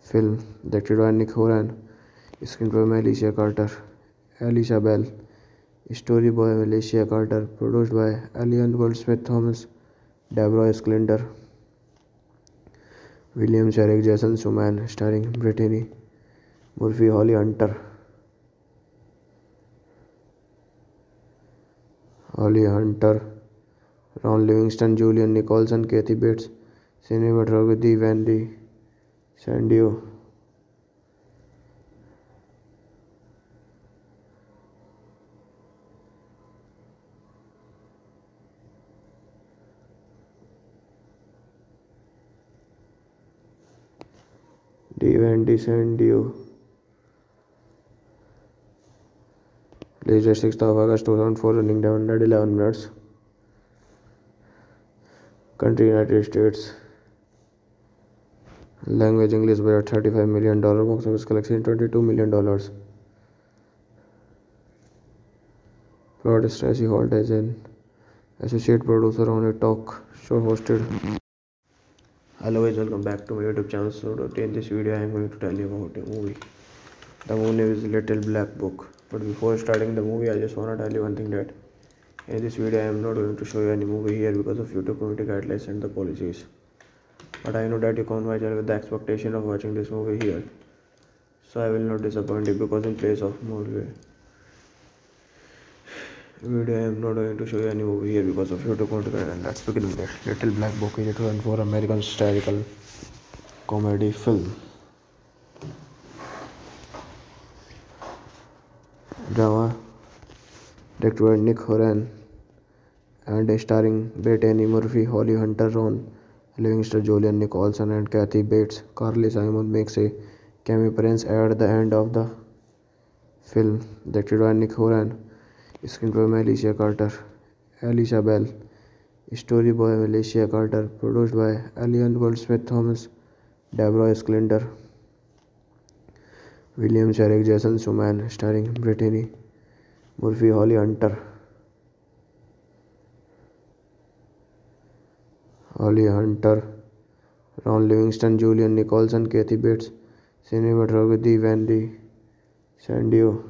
film. Directed by Nick Horan. Screenplay by Alicia Carter, Alicia Bell. Story by Alicia Carter. Produced by Alien Goldsmith Thomas, Deborah Sclinder, William Sherak, Jason Shuman. Starring Brittany Murphy, Holly Hunter, Ron Livingston, Julianne Nicholson, Kathy Bates. Cinematography Wendy Sandio. Released 6th of August 2004, running 111 minutes. Country United States. Language English budget $35 million, box office collection $22 million. Plot: Stacy Holt is an associate producer on a talk show hosted. Hello guys, welcome back to my YouTube channel. So in this video I am going to tell you about a movie. The movie name is Little Black Book. But before starting the movie, I just want to tell you one thing, that in this video I am not going to show you any movie here because of YouTube community guidelines and the policies. But I know that you come to my channel with the expectation of watching this movie here, so I will not disappoint you, because in place of movie video I am not going to show you any movie here because of YouTube content, and let's begin with it. Little Black Book is written for American satirical comedy film. Drama directed by Nick Horan and starring Brittany Murphy, Holly Hunter, Ron Livingston, Julianne Nicholson, and Kathy Bates. Carly Simon makes a cameo appearance at the end of the film. Directed by Nick Horan. Screenplay by Alicia Carter, Alicia Bell. Story by Alicia Carter. Produced by Alien Goldsmith Thomas, Deborah Sclinder, William Sherak, Jason Shuman. Starring Brittany Murphy, Holly Hunter, Ron Livingston, Julianne Nicholson, Kathy Bates, cinematography Wendy Sandio.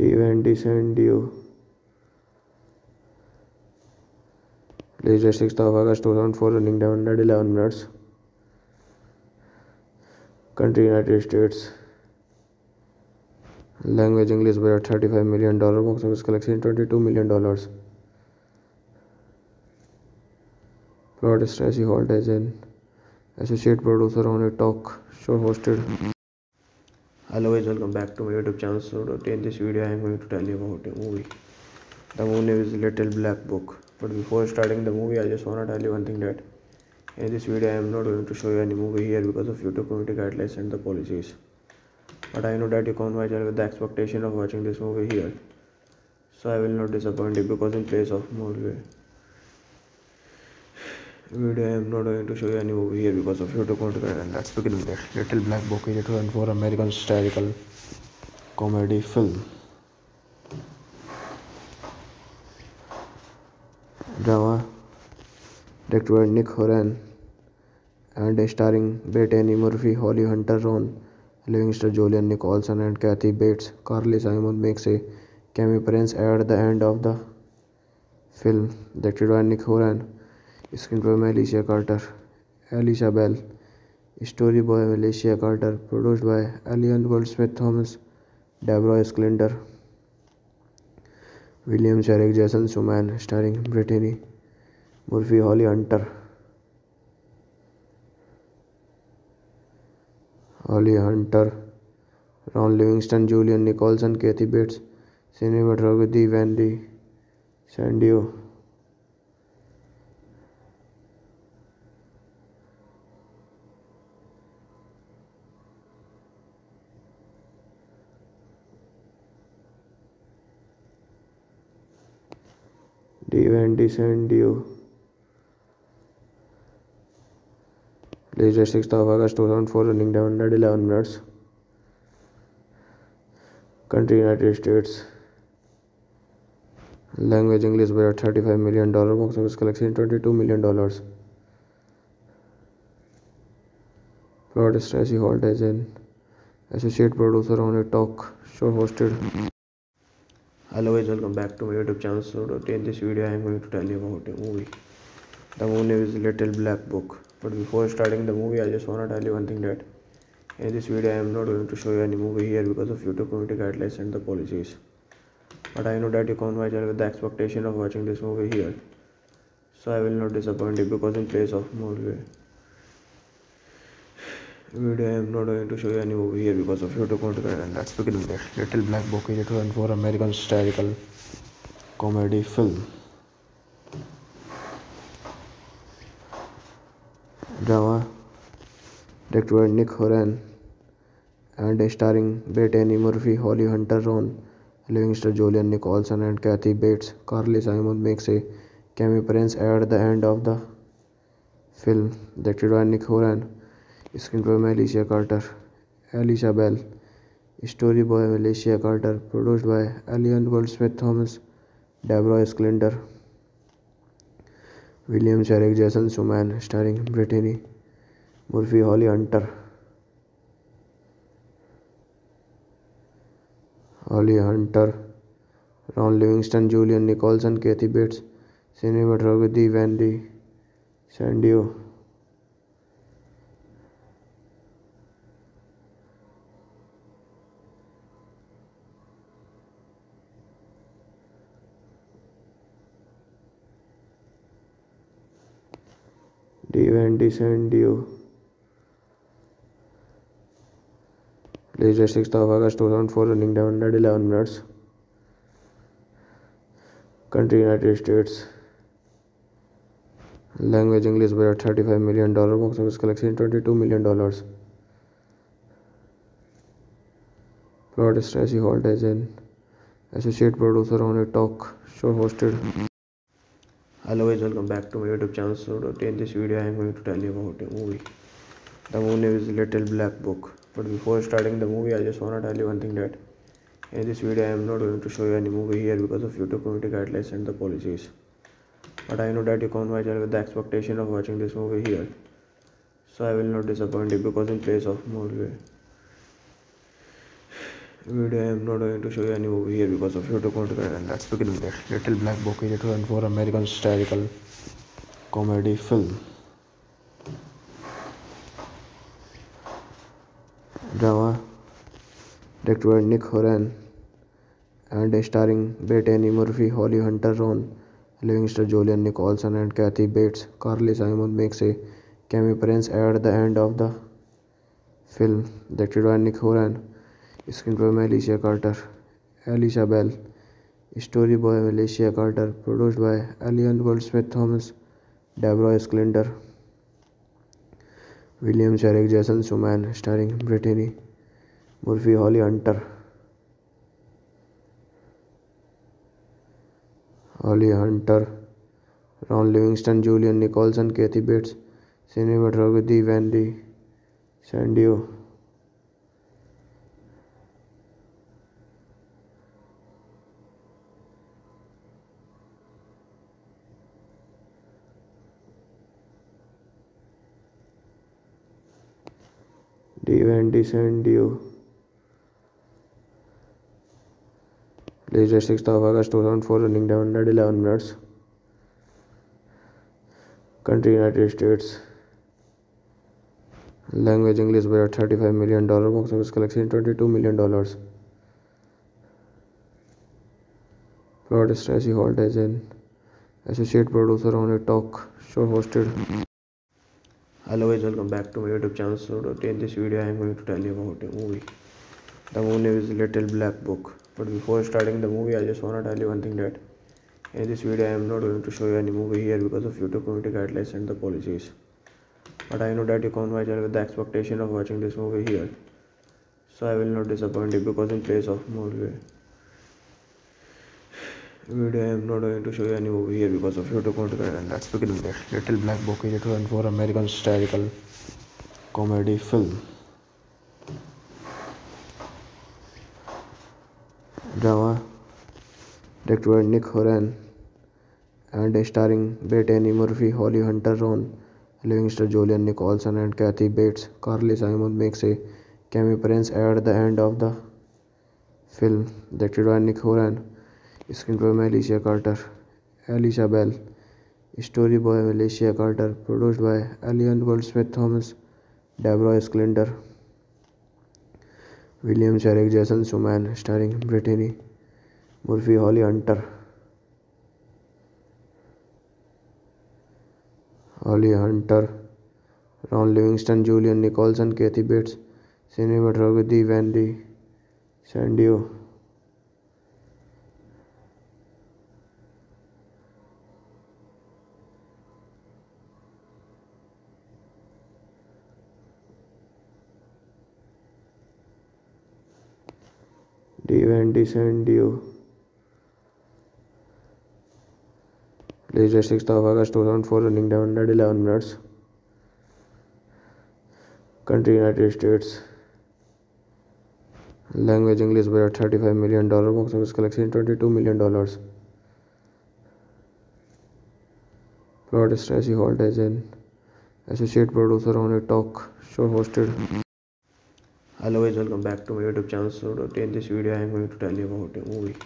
Wendy Sandio. Released 6th of August 2004, running 111 minutes. Country United States. Language English budget $35 million, box office collection $22 million. Plot: Stacy Holt as an associate producer on a talk show hosted. Hello guys, welcome back to my YouTube channel. So today in this video I am going to tell you about a movie. The movie name is Little Black Book. But before starting the movie, I just want to tell you one thing, that in this video I am not going to show you any movie here because of YouTube community guidelines and the policies. But I know that you come to my channel with the expectation of watching this movie here, so I will not disappoint you, because in place of movie video I am not going to show you any movie here because of YouTube content. And let's begin with that. Little Black Book is a 2004 American historical comedy film. Drama directed by Nick Horan and starring Brittany Murphy, Holly Hunter, Ron Livingston, Julianne Nicholson and Kathy Bates. Carly Simon makes a cameo appearance at the end of the film. Directed by Nick Horan. Screenplay by Alicia Carter, Alicia Bell. Story by Alicia Carter. Produced by Alien Goldsmith Thomas, Deborah Esclinder, William Sherak, Jason Shuman. Starring Brittany Murphy, Holly Hunter, Ron Livingston, Julianne Nicholson, Kathy Bates. Cinematography Wendy Sandio. Wendy Sandio. Released 6th of August 2004, running 111 minutes. Country United States. Language English budget $35 million, box office collection $22 million. Plot: Stacy Holt as an associate producer on a talk show hosted. Hello guys, welcome back to my YouTube channel. So today in this video I am going to tell you about a movie. The movie name is Little Black Book. But before starting the movie, I just want to tell you one thing, that in this video I am not going to show you any movie here because of YouTube community guidelines and the policies. But I know that you come to my channel with the expectation of watching this movie here, so I will not disappoint you, because in place of movie video I am not going to show you any movie here because of YouTube content. And let's begin with that. Little Black Book is a 2004 American historical comedy film. Drama directed by Nick Horan and starring Brittany Murphy, Holly Hunter, Ron Livingston, Julianne Nicholson and Kathy Bates. Carly Simon makes a cameo appearance at the end of the film. Directed by Nick Horan. Screenplay by Alicia Carter, Alicia Bell. Story by Alicia Carter. Produced by Alien Goldsmith Thomas, Deborah Esclinder, William Sherak, Jason Shuman. Starring Brittany Murphy, Holly Hunter, Ron Livingston, Julianne Nicholson, Kathy Bates. Cinematography Wendy Sandio. Wendy Sandio. Released 6th of August 2004, running 111 minutes. Country United States. Language English budget $35 million, box office collection $22 million. Plot: Stacy Holt as an associate producer on a talk show hosted. Hello guys, welcome back to my YouTube channel. So today in this video I am going to tell you about a movie. The moon is Little Black Book. But before starting the movie, I just want to tell you one thing, that in this video I am not going to show you any movie here because of YouTube community guidelines and the policies. But I know that you come to my channel with the expectation of watching this movie here, so I will not disappoint you, because in place of movie video I am not going to show you any movie here because of YouTube community guidelines. Let's begin with it. Little Black Book is a 2004 American historical comedy film. Drama directed by Nick Horan and starring Brittany Murphy, Holly Hunter, Ron Livingston, Julianne Nicholson, and Kathy Bates. Carly Simon makes a cameo appearance at the end of the film. Directed by Nick Horan. Screenplay by Alicia Carter, Alicia Bell. Story by Alicia Carter. Produced by Alien Goldsmith, Thomas Deborah Sclinder, William Sherak, Jason Shuman. Starring Brittany Murphy, Holly Hunter, Ron Livingston, Julianne Nicholson, Kathy Bates. Cinematography Wendy Sandio. Wendy Sandio. Released 6th of August 2004, running 111 minutes. Country United States. Language English. Budget $35 million. Box office collection $22 million. Plot: Stacy Holt is an associate producer on a talk show hosted. Hello guys, welcome back to my YouTube channel. So in this video I am going to tell you about a movie. The movie is Little Black Book. But before starting the movie, I just want to tell you one thing, that in this video I am not going to show you any movie here because of YouTube community guidelines and the policies. But I know that you come to my channel with the expectation of watching this movie here, so I will not disappoint you, because in place of movie video I am not going to show you any movie here because of YouTube content. And let's begin with it. Little Black Book is a 2004 American historical comedy film. Drama directed by Nick Horan and starring Brittany Murphy, Holly Hunter, Ron Livingston, Julianne Nicholson, and Kathy Bates. Carly Simon makes a cameo appearance at the end of the film. Directed by Nick Horan. Screenplay by Alicia Carter, Alicia Bell. Story by Alicia Carter. Produced by Alien Goldsmith, Thomas Deborah Sclinder, William Sherak, Jason Shuman. Starring Brittany Murphy, Holly Hunter, Ron Livingston, Julianne Nicholson, Kathy Bates. Cinematography Wendy Sandio. Wendy Sandio. Released 6th of August 2004, running 111 minutes. Country United States. Language English. Budget $35 million. Box office collection $22 million. Plot: Stacy Holt is an associate producer on a talk show hosted. Hello guys, welcome back to my YouTube channel. So in this video I am going to tell you about a movie.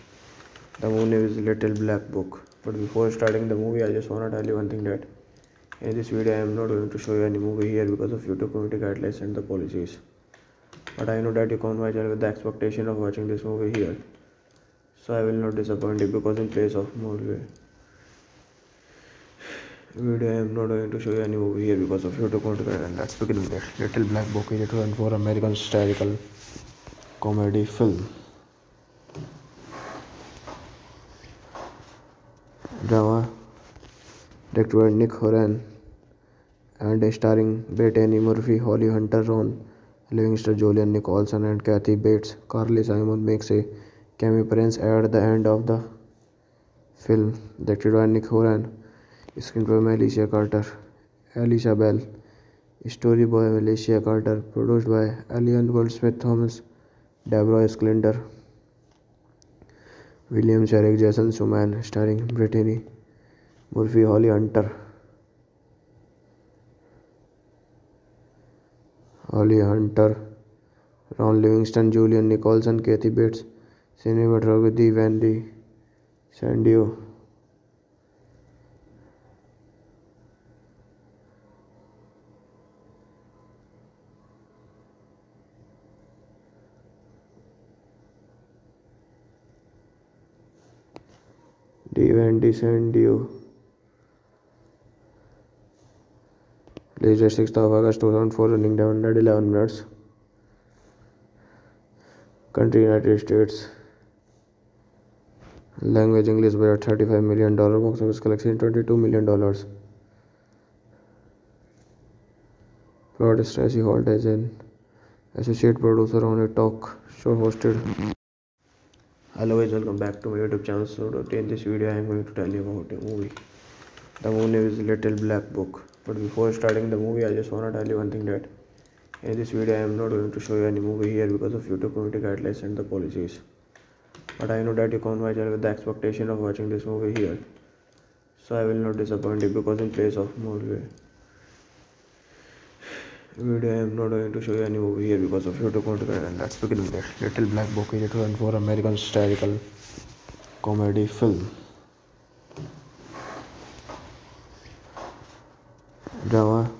The movie is Little Black Book. But before starting the movie, I just want to tell you one thing, that in this video I am not going to show you any movie here because of YouTube community guidelines and the policies. But I know that you come to my channel with the expectation of watching this movie here, so I will not disappoint you, because in place of movie video I am not going to show you any movie here because of YouTube content. And let's begin with it. Little Black Book is a 2004 American historical comedy film. Drama directed by Nick Horan and starring Brittany Murphy, Holly Hunter, Ron Livingston, Julianne Nicholson, and Kathy Bates. Carly Simon makes a cameo appearance at the end of the film. Directed by Nick Horan. Screenplay by Alicia Carter, Alicia Bell. Story by Alicia Carter, produced by Alien Goldsmith Thomas, Deborah Sclinder, William Sherak, Jason Shuman, starring Brittany Murphy, Holly Hunter, Ron Livingston, Julianne Nicholson, Kathy Bates, cinematography Wendy Sandio. Released 6th of August 2004, running 111 minutes. Country United States. Language English budget $35 million, box office collection $22 million. Plot: Stacy Holt as an associate producer on a talk show hosted. Hello guys, welcome back to my YouTube channel. So today in this video I am going to tell you about a movie. The movie is Little Black Book. But before starting the movie, I just want to tell you one thing, that in this video I am not going to show you any movie here because of YouTube community guidelines and the policies. But I know that you come to my channel with the expectation of watching this movie here, so I will not disappoint you, because in place of movie video, I am not going to show you any movie here because of YouTube content. And let's begin with it. Little Black Book is a 2004 American historical comedy film. Drama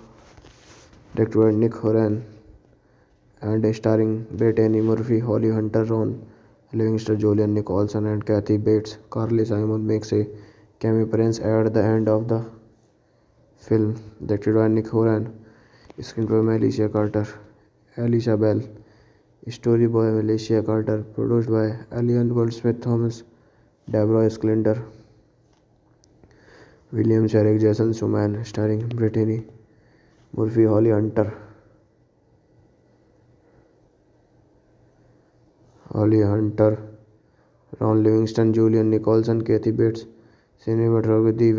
directed by Nick Horan and starring Brittany Murphy, Holly Hunter, Ron Livingston, Julianne Nicholson, and Kathy Bates. Carly Simon makes a cameo appearance at the end of the film. Directed by Nick Horan. Screenplay by Alicia Carter, Alicia Bell. Story by Alicia Carter, produced by Alien Goldsmith Thomas, Deborah Sclinder, William Sherak, Jason Shuman, starring Brittany Murphy, Holly Hunter, Ron Livingston, Julianne Nicholson, Kathy Bates, cinematography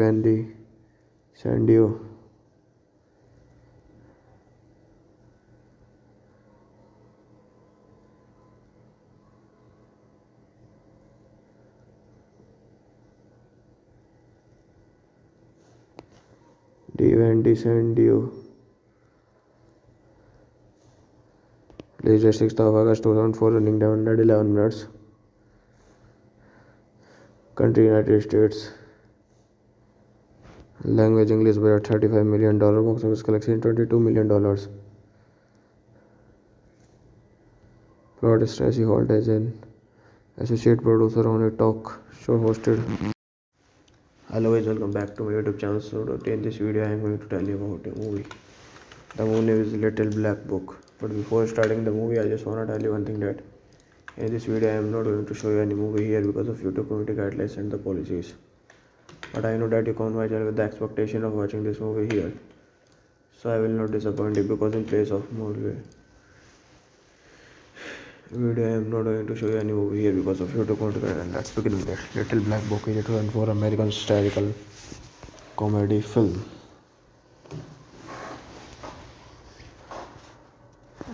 Wendy Sandio. Released 6th of August 2004, running 111 minutes. Country United States. Language English budget $35 million, box office collection $22 million. Plot: Stacy Holt as an associate producer on a talk show hosted. Hello guys, welcome back to my YouTube channel. So today in this video I am going to tell you about a movie. The movie is Little Black Book. But before starting the movie, I just want to tell you one thing, that in this video I am not going to show you any movie here because of YouTube community guidelines and the policies. But I know that you come to my channel with the expectation of watching this movie here, so I will not disappoint you, because in place of movie video, I am not going to show you any movie here because of YouTube content. And let's begin with it. Little Black Book is a 2004 American historical comedy film.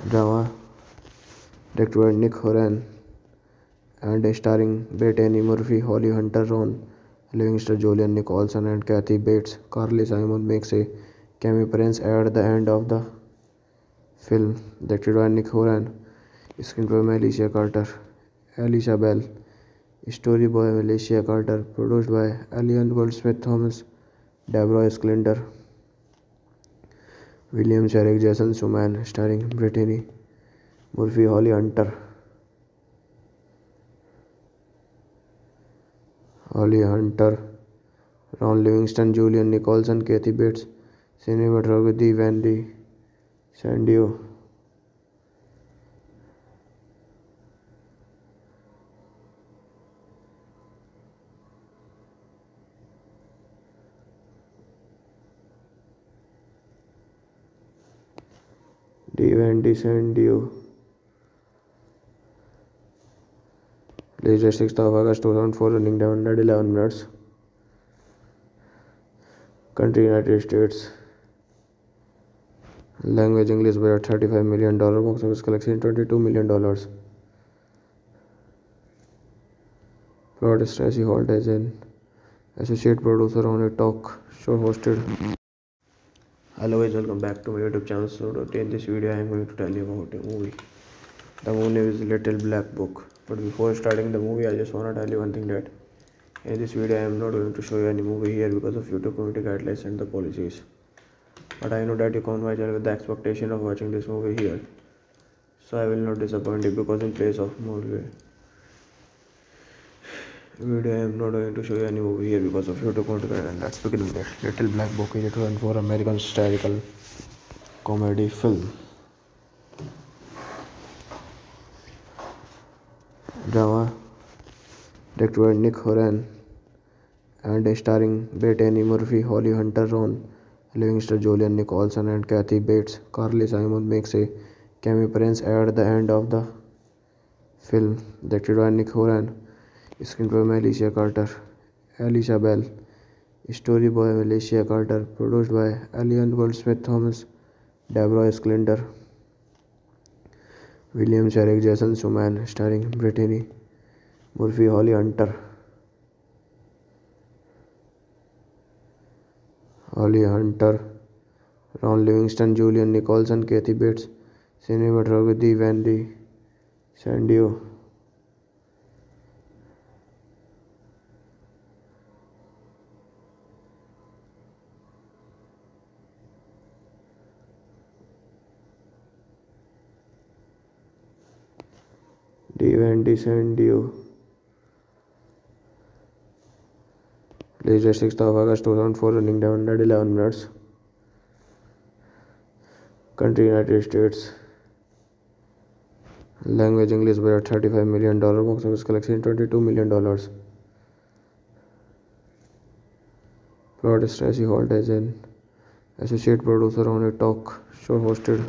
Drama directed by Nick Horan and starring Brittany Murphy, Holly Hunter, Ron Livingston, Julianne Nicholson, and Kathy Bates. Carly Simon makes a cameo appearance at the end of the film. Directed by Nick Horan. Screenplay by Alicia Carter, Alicia Bell. Story by Alicia Carter, produced by Alien Goldsmith Thomas, Deborah Sclinder, William Sherak, Jason Shuman, starring Brittany Murphy, Holly Hunter, Ron Livingston, Julianne Nicholson, Kathy Bates, cinematography Wendy Sandio. Released 6th of August 2004, running 111 minutes. Country United States. Language English were a $35 million box office collection, $22 million. Plot Stacy Holt as an associate producer on a talk show hosted. Hello guys, welcome back to my YouTube channel. So today in this video I am going to tell you about a movie. The movie name is Little Black Book. But before starting the movie, I just want to tell you one thing, that in this video I am not going to show you any movie here because of YouTube community guidelines and the policies. But I know that you come to my channel with the expectation of watching this movie here, so I will not disappoint you, because in place of movie video I am not going to show you any movie here because of YouTube content. And let's begin with it. Little Black Book is a 2004 American satirical comedy film. Drama directed by Nick Horan and starring Brittany Murphy, Holly Hunter, Ron Livingston, Julianne Nicholson and Kathy Bates. Carly Simon makes a cameo appearance at the end of the film. Directed by Nick Horan. Screenplay by Alicia Carter, Alicia Bell. Story by Alicia Carter. Produced by Alien Goldsmith Thomas, Deborah Sclinder, William Sherak, Jason Shuman. Starring Brittany Murphy, Holly Hunter, Ron Livingston, Julianne Nicholson, Kathy Bates. Cinematography Wendy Sandio. Released 6th of August 2004, running 111 minutes. Country United States. Language English by a $35 million box office collection, $22 million. Plot: Stacy Holt as an associate producer on a talk show hosted.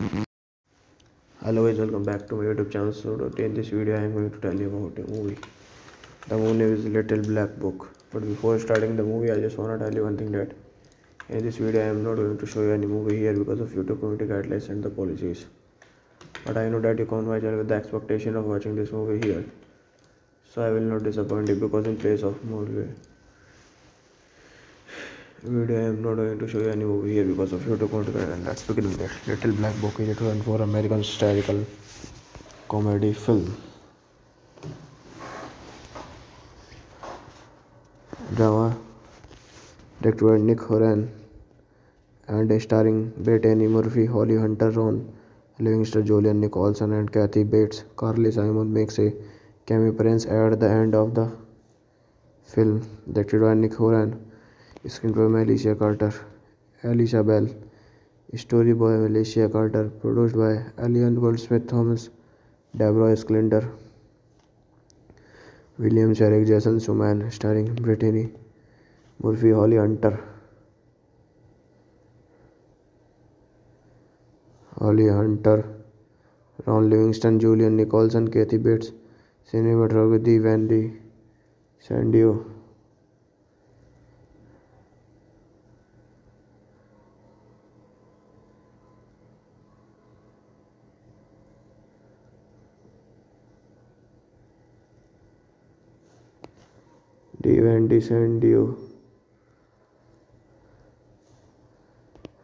Hello guys, welcome back to my YouTube channel. So today in this video I am going to tell you about a movie. The movie name is Little Black Book. But before starting the movie, I just want to tell you one thing, that in this video I am not going to show you any movie here because of YouTube community guidelines and the policies. But I know that you come to my channel with the expectation of watching this movie here, so I will not disappoint you, because in place of movie video I am not going to show you any movie here because of YouTube community guidelines. Let's begin with it. Little Black Book is a 2004 American satirical comedy film. Drama directed by Nick Horan and starring Brittany Murphy, Holly Hunter, Ron Livingston, Julianne Nicholson and Kathy Bates. Carly Simon makes a cameo appearance at the end of the film. Directed by Nick Horan. Screenplay by Alicia Carter, Alicia Bell. Story by Alicia Carter. Produced by Alien Goldsmith Thomas, Deborah Sclinder, William Sherak, Jason Shuman. Starring Brittany Murphy, Holly Hunter, Ron Livingston, Julianne Nicholson, Kathy Bates. Cinematography Wendy Sandio.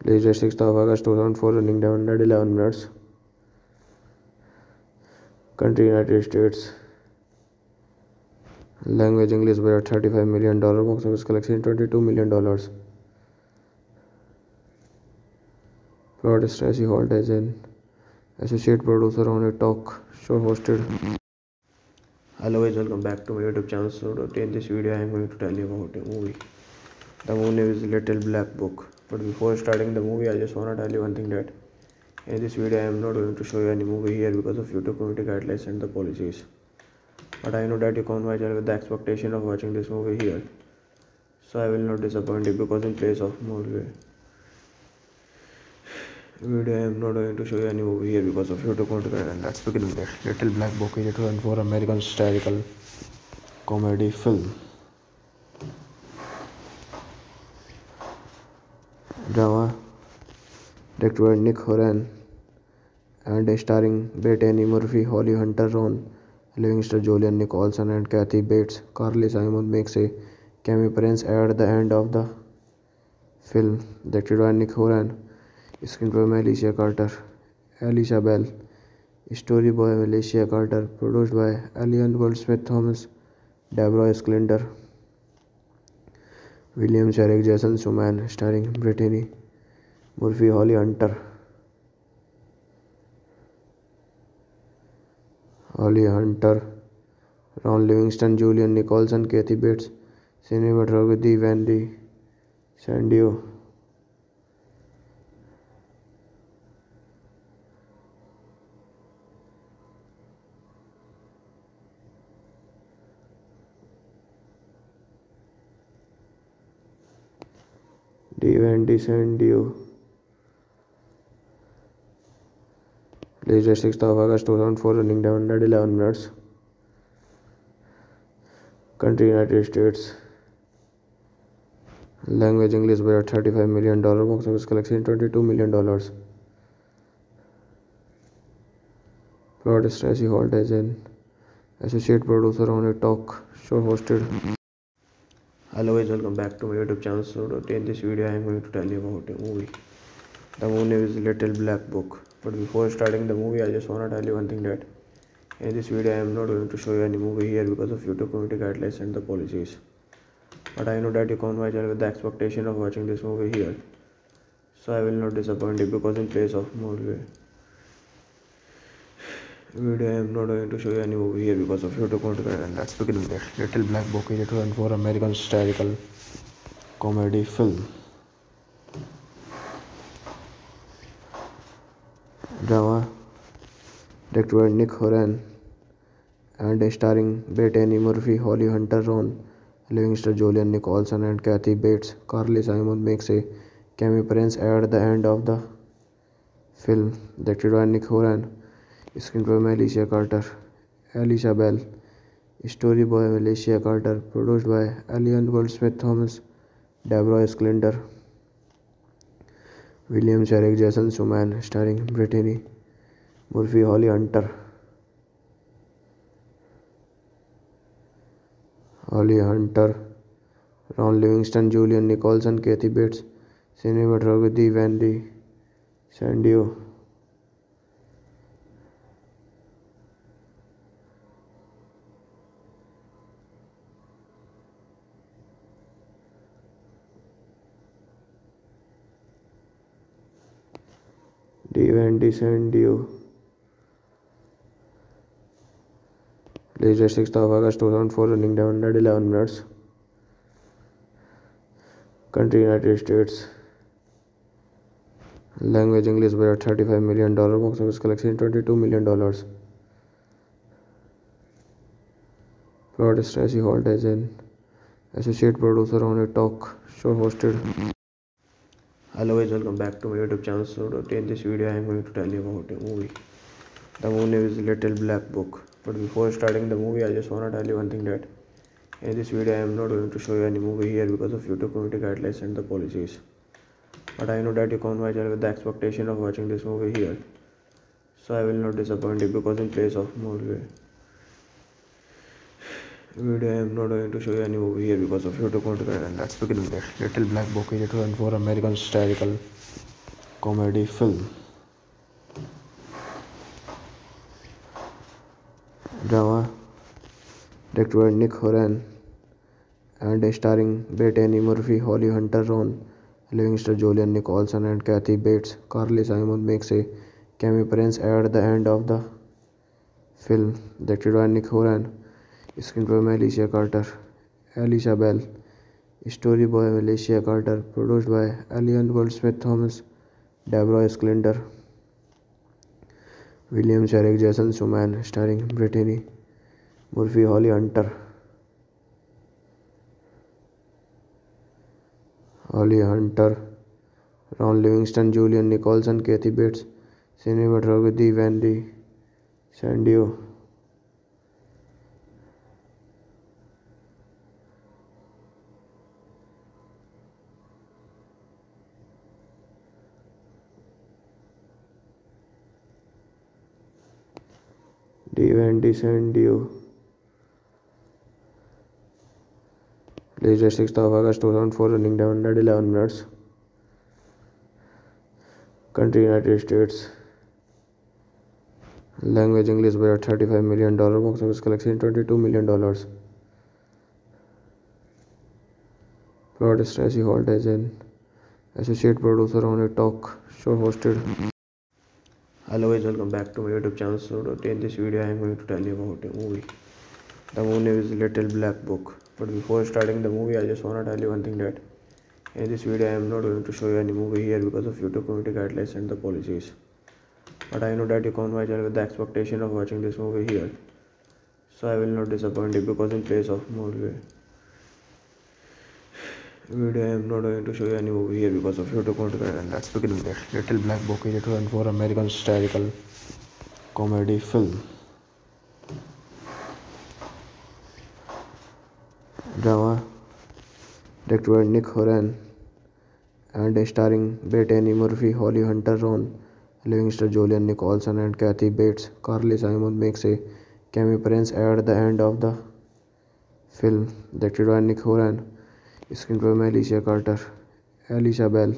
Released 6th of August 2004, running 111 minutes. Country United States. Language English by a $35 million box office collection, $22 million. Plot: Stacy Holt as an associate producer on a talk show hosted. Hello guys, welcome back to my YouTube channel. So today in this video I am going to tell you about a movie. The movie name is Little Black Book. But before starting the movie, I just want to tell you one thing, that in this video I am not going to show you any movie here because of YouTube community guidelines and the policies. But I know that you come to my channel with the expectation of watching this movie here, so I will not disappoint you, because in place of movie video I am not going to show you any movie here because of YouTube content. And let's begin with it. Little Black Book is a 2004 American satirical comedy film. Drama directed by Nick Horan, and starring Brittany Murphy, Holly Hunter, Ron Livingston, Julianne Nicholson, and Kathy Bates. Carly Simon makes a cameo appearance at the end of the film. Directed by Nick Horan, screenplay by Alicia Carter, Alicia Bell, story by Alicia Carter, produced by Alien Goldsmith Thomas, Deborah Sclinder, William Sherak, Jason Shuman, starring Brittany Murphy, Holly Hunter, Ron Livingston, Julianne Nicholson, Kathy Bates. Cinematography Wendy Sandio. Released 6th of August 2004, running 111 minutes. Country United States. Language English budget $35 million, box office collection $22 million. Plot: Stacy Holt is an associate producer on a talk show hosted. Hello guys, welcome back to my YouTube channel. So today in this video I am going to tell you about a movie. The movie name is Little Black Book. But before starting the movie, I just wanna tell you one thing, that in this video I am not going to show you any movie here because of YouTube community guidelines and the policies. But I know that you come to my channel with the expectation of watching this movie here, so I will not disappoint you, because in place of movie video I am not going to show you any movie here because of YouTube content. And let's begin with it. Little Black Book is a 2004 American satirical comedy film. Drama directed by Nick Horan and starring Brittany Murphy, Holly Hunter, Ron Livingston, Julianne Nicholson, and Kathy Bates. Carly Simon makes a cameo appearance at the end of the film. Directed by Nick Horan, screenplay by Alicia Carter, Alicia Bell, story by Alicia Carter, produced by Alien Goldsmith Thomas, Deborah Sclinder, William Sherak, Jason Shuman, starring Brittany Murphy, Holly Hunter, Ron Livingston, Julianne Nicholson, Kathy Bates. Cinematography Wendy Sandio. Released 6th of August 2004, running 111 minutes. Country United States. Language English budget $35 million, box office collection $22 million. Plot: Stacy Holt is an associate producer on a talk show hosted. Hello guys, welcome back to my YouTube channel. So today in this video I am going to tell you about a movie. The movie name is Little Black Book. But before starting the movie, I just wanna tell you one thing, that in this video I am not going to show you any movie here because of YouTube community guidelines and the policies. But I know that you come to my channel with the expectation of watching this movie here, so I will not disappoint you, because in place of movie video I am not going to show you any movie here because of YouTube content. And let's begin with it. Little Black Book is a 2004 American satirical comedy film. Drama directed by Nick Horan and starring Brittany Murphy, Holly Hunter, Ron Livingston, Julianne Nicholson, and Kathy Bates. Carly Simon makes a cameo appearance at the end of the film. Directed by Nick Horan, screenplay by Alicia Carter, Alicia Bell, story by Alicia Carter, produced by Alien Goldsmith Thomas, Deborah Sclinder, William Sherak, Jason Shuman, starring Brittany Murphy, Holly Hunter, Ron Livingston, Julianne Nicholson, Kathy Bates. Cinematography Wendy Sandio. Devendicendio. Registered 6th of August 2004, running 711 minutes. Country United States. Language English budget $35 million, box office collection $22 million. Plot is Tracy Holt as an associate producer on a talk show hosted. Hello guys, welcome back to my YouTube channel. So today in this video I am going to tell you about a movie. The movie is Little Black Book. But before starting the movie, I just wanna tell you one thing, that in this video I am not going to show you any movie here because of YouTube community guidelines and the policies. But I know that you come to my channel with the expectation of watching this movie here, so I will not disappoint you, because in place of video I am not going to show you any movie here because of YouTube content. And let's begin with it. Little Black Book is a 2004 American historical comedy film. Drama directed by Nick Horan and starring Brittany Murphy, Holly Hunter, Ron Livingston, Julianne Nicholson and Kathy Bates. Carly Simon makes a cameo appearance at the end of the film. Directed by Nick Horan. Screenplay by Alicia Carter, Alicia Bell.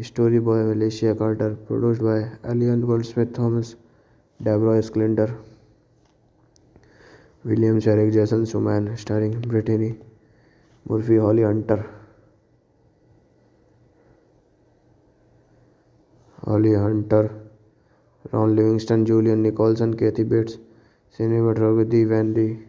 Story by Alicia Carter. Produced by Alien Goldsmith Thomas, Deborah Esclinder, William Sherak, Jason Shuman. Starring Brittany Murphy, Holly Hunter, Ron Livingston, Julianne Nicholson, Kathy Bates. Cinematography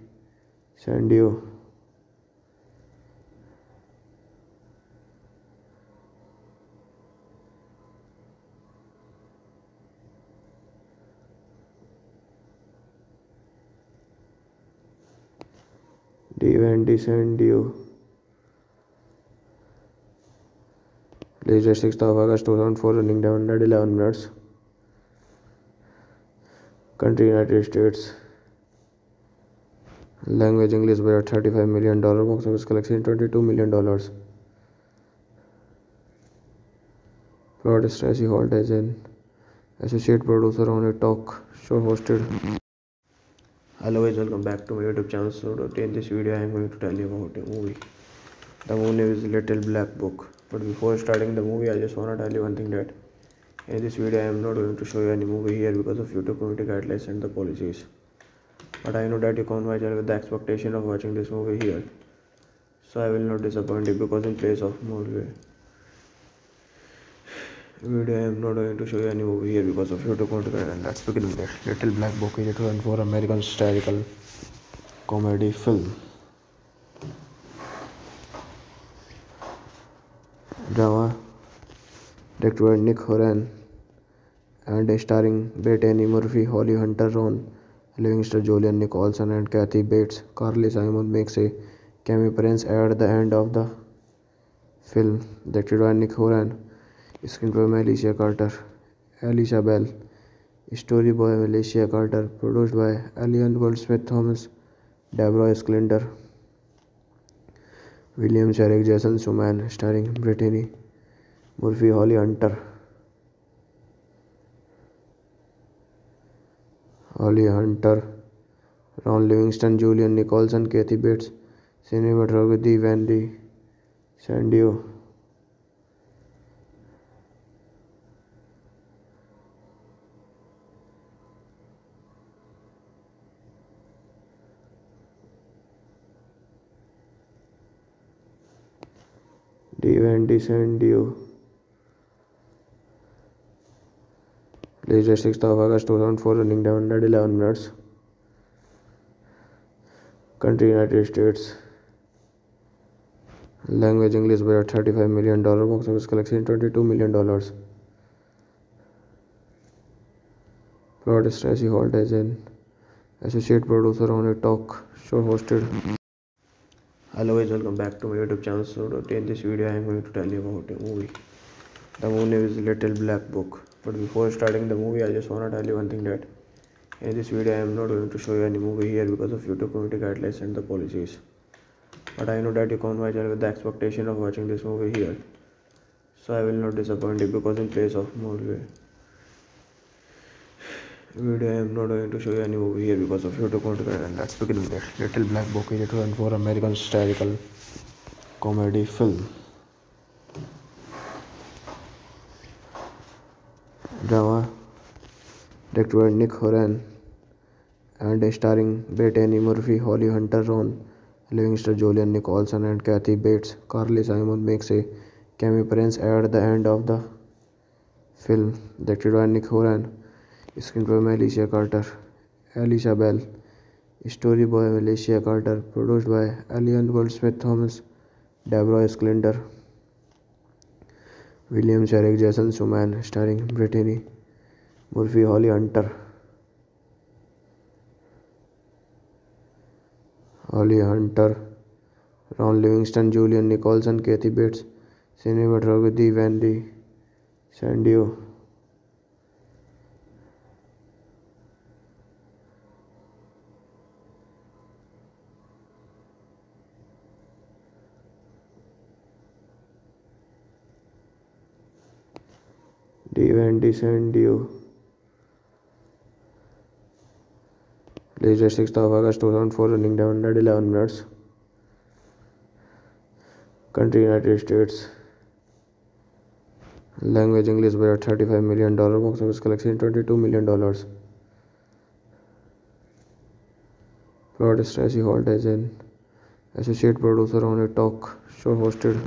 Devendicendio. Registered 6th of August 2004, running 711 minutes. Country United States. Language English budget $35 million, box office collection $22 million. Plot is Tracy Holt as an associate producer on a talk show hosted. Hello guys, welcome back to my YouTube channel. So today in this video I am going to tell you about a movie. The movie is Little Black Book. But before starting the movie, I just wanna tell you one thing, that in this video I am not going to show you any movie here because of YouTube community guidelines and the policies. But I know that you come to my channel with the expectation of watching this movie here, so I will not disappoint you, because in place of video I am not going to show you any movie here because of YouTube content. And let's begin with it. Little Black Book is a 2004 American historical comedy film. Drama directed by Nick Horan and starring Brittany Murphy, Holly Hunter, Ron Livingston, Julianne Nicholson and Kathy Bates. Carly Simon makes a cameo appearance at the end of the film. Directed by Nick Horan. Screenplay by Alicia Carter, Alicia Bell. Story by Alicia Carter. Produced by Alien Goldsmith Thomas, Deborah Esclinder, William Sherak, Jason Shuman. Starring Brittany Murphy, Holly Hunter, Ron Livingston, Julianne Nicholson, Kathy Bates. Cinematography Devendicendio. Registered 6th of August 2004, running 711 minutes. Country United States. Language English budget $35 million, box office collection $22 million. Plot is Tracy Holt as an associate producer on a talk show hosted. Hello guys, welcome back to my YouTube channel. So today in this video I am going to tell you about a movie. The movie is Little Black Book. But before starting the movie, I just wanna tell you one thing, that in this video I am not going to show you any movie here because of YouTube community guidelines and the policies. But I know that you come to my channel with the expectation of watching this movie here, so I will not disappoint you, because in place of video. I am not going to show you any movie here because of YouTube content, and let's begin with that. Little Black Book is a 2004 American historical comedy film. Drama directed by Nick Horan and starring Brittany Murphy, Holly Hunter, Ron Livingston, Julianne Nicholson, and Kathy Bates. Carly Simon makes a cameo appearance at the end of the film. Directed by Nick Horan. Screenplay by Alicia Carter, Alicia Bell. Story by Alicia Carter. Produced by Alien Goldsmith, Thomas Deborah Sclinder, William Sherak, Jason Shuman. Starring Brittany Murphy, Holly Hunter, Ron Livingston, Julianne Nicholson, Kathy Bates. Cinematography Wendy Sandio. Released 6th of August 2004, running 111 minutes. Country United States. Language English budget $35 million, box office collection $22 million. Plot: Stacy Holt as an associate producer on a talk show hosted.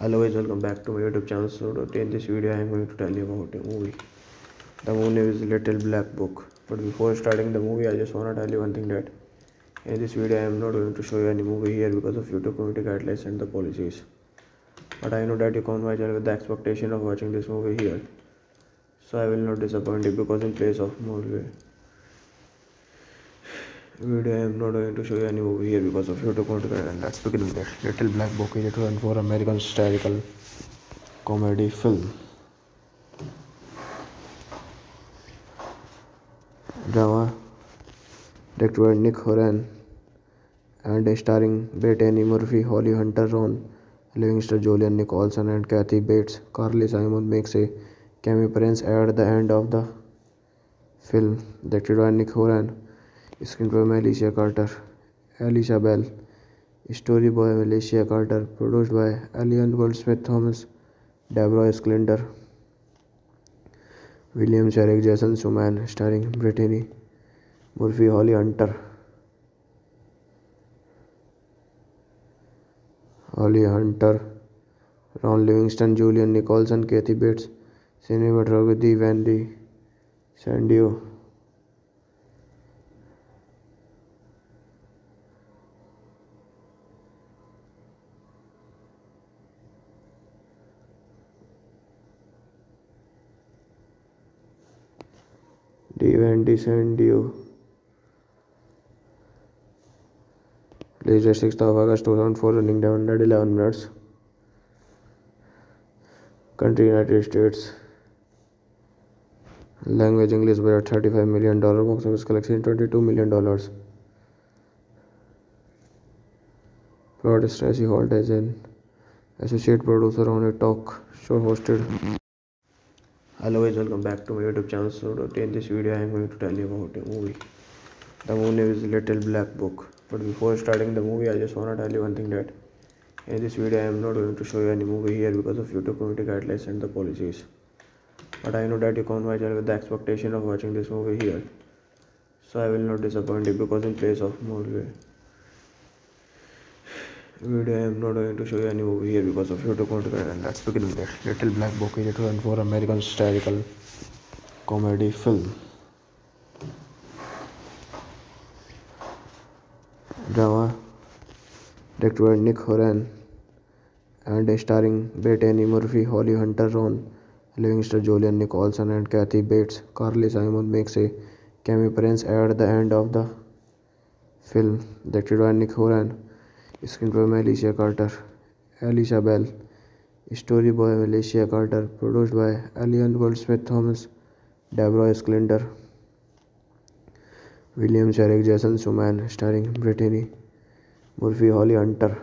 Hello guys, welcome back to my YouTube channel. So in this video I am going to tell you about a movie. The movie is Little Black Book. But before starting the movie, I just wanna tell you one thing, that in this video I am not going to show you any movie here because of YouTube community guidelines and the policies. But I know that you come to my channel with the expectation of watching this movie here, so I will not disappoint you, because in place of movie video I am not going to show you any movie here because of YouTube content, and let's begin with that. Little Black Book is a 2004 American historical comedy film. Drama directed by Nick Horan and starring Brittany Murphy, Holly Hunter, Ron Livingston, Julianne Nicholson, and Kathy Bates. Carly Simon makes a cameo appearance at the end of the film. Directed by Nick Horan. Screenplay by Alicia Carter, Alicia Bell. Story by Alicia Carter. Produced by Alien Goldsmith, Thomas Deborah Sclinder, William Sherak, Jason Shuman. Starring Brittany Murphy, Holly Hunter, Ron Livingston, Julianne Nicholson, Kathy Bates. Cinematography Wendy Sandio. Wendy Sandio. Released 6th of August 2004, running 111 minutes. Country United States. Language English budget $35 million, box office collection $22 million. Plot: Stacy Holt as an associate producer on a talk show hosted. Hello guys, welcome back to my YouTube channel. So in this video I am going to tell you about a movie. The movie is Little Black Book. But before starting the movie, I just wanna tell you one thing, that in this video I am not going to show you any movie here because of YouTube community guidelines and the policies. But I know that you come to my channel with the expectation of watching this movie here, so I will not disappoint you, because in place of movie video I am not going to show you any movie here because of YouTube community guidelines. Let's begin with that. Little Black Book is a 2004 American historical comedy film. Drama directed by Nick Horan and starring Brittany Murphy, Holly Hunter, Ron Livingston, Julianne Nicholson, and Kathy Bates. Carly Simon makes a cameo appearance at the end of the film. Directed by Nick Horan. Screenplay by Alicia Carter, Alicia Bell. Story by Alicia Carter. Produced by Alien Goldsmith, Thomas Deborah Sclinder, William Sherak, Jason Shuman. Starring Brittany Murphy, Holly Hunter,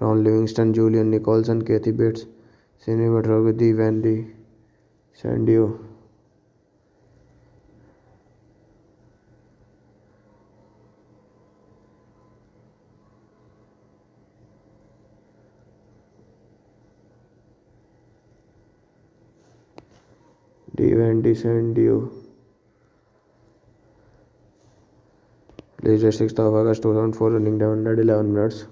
Ron Livingston, Julianne Nicholson, Kathy Bates, cinematography Wendy Sandio. Released 6th of August 2004, running 111 minutes.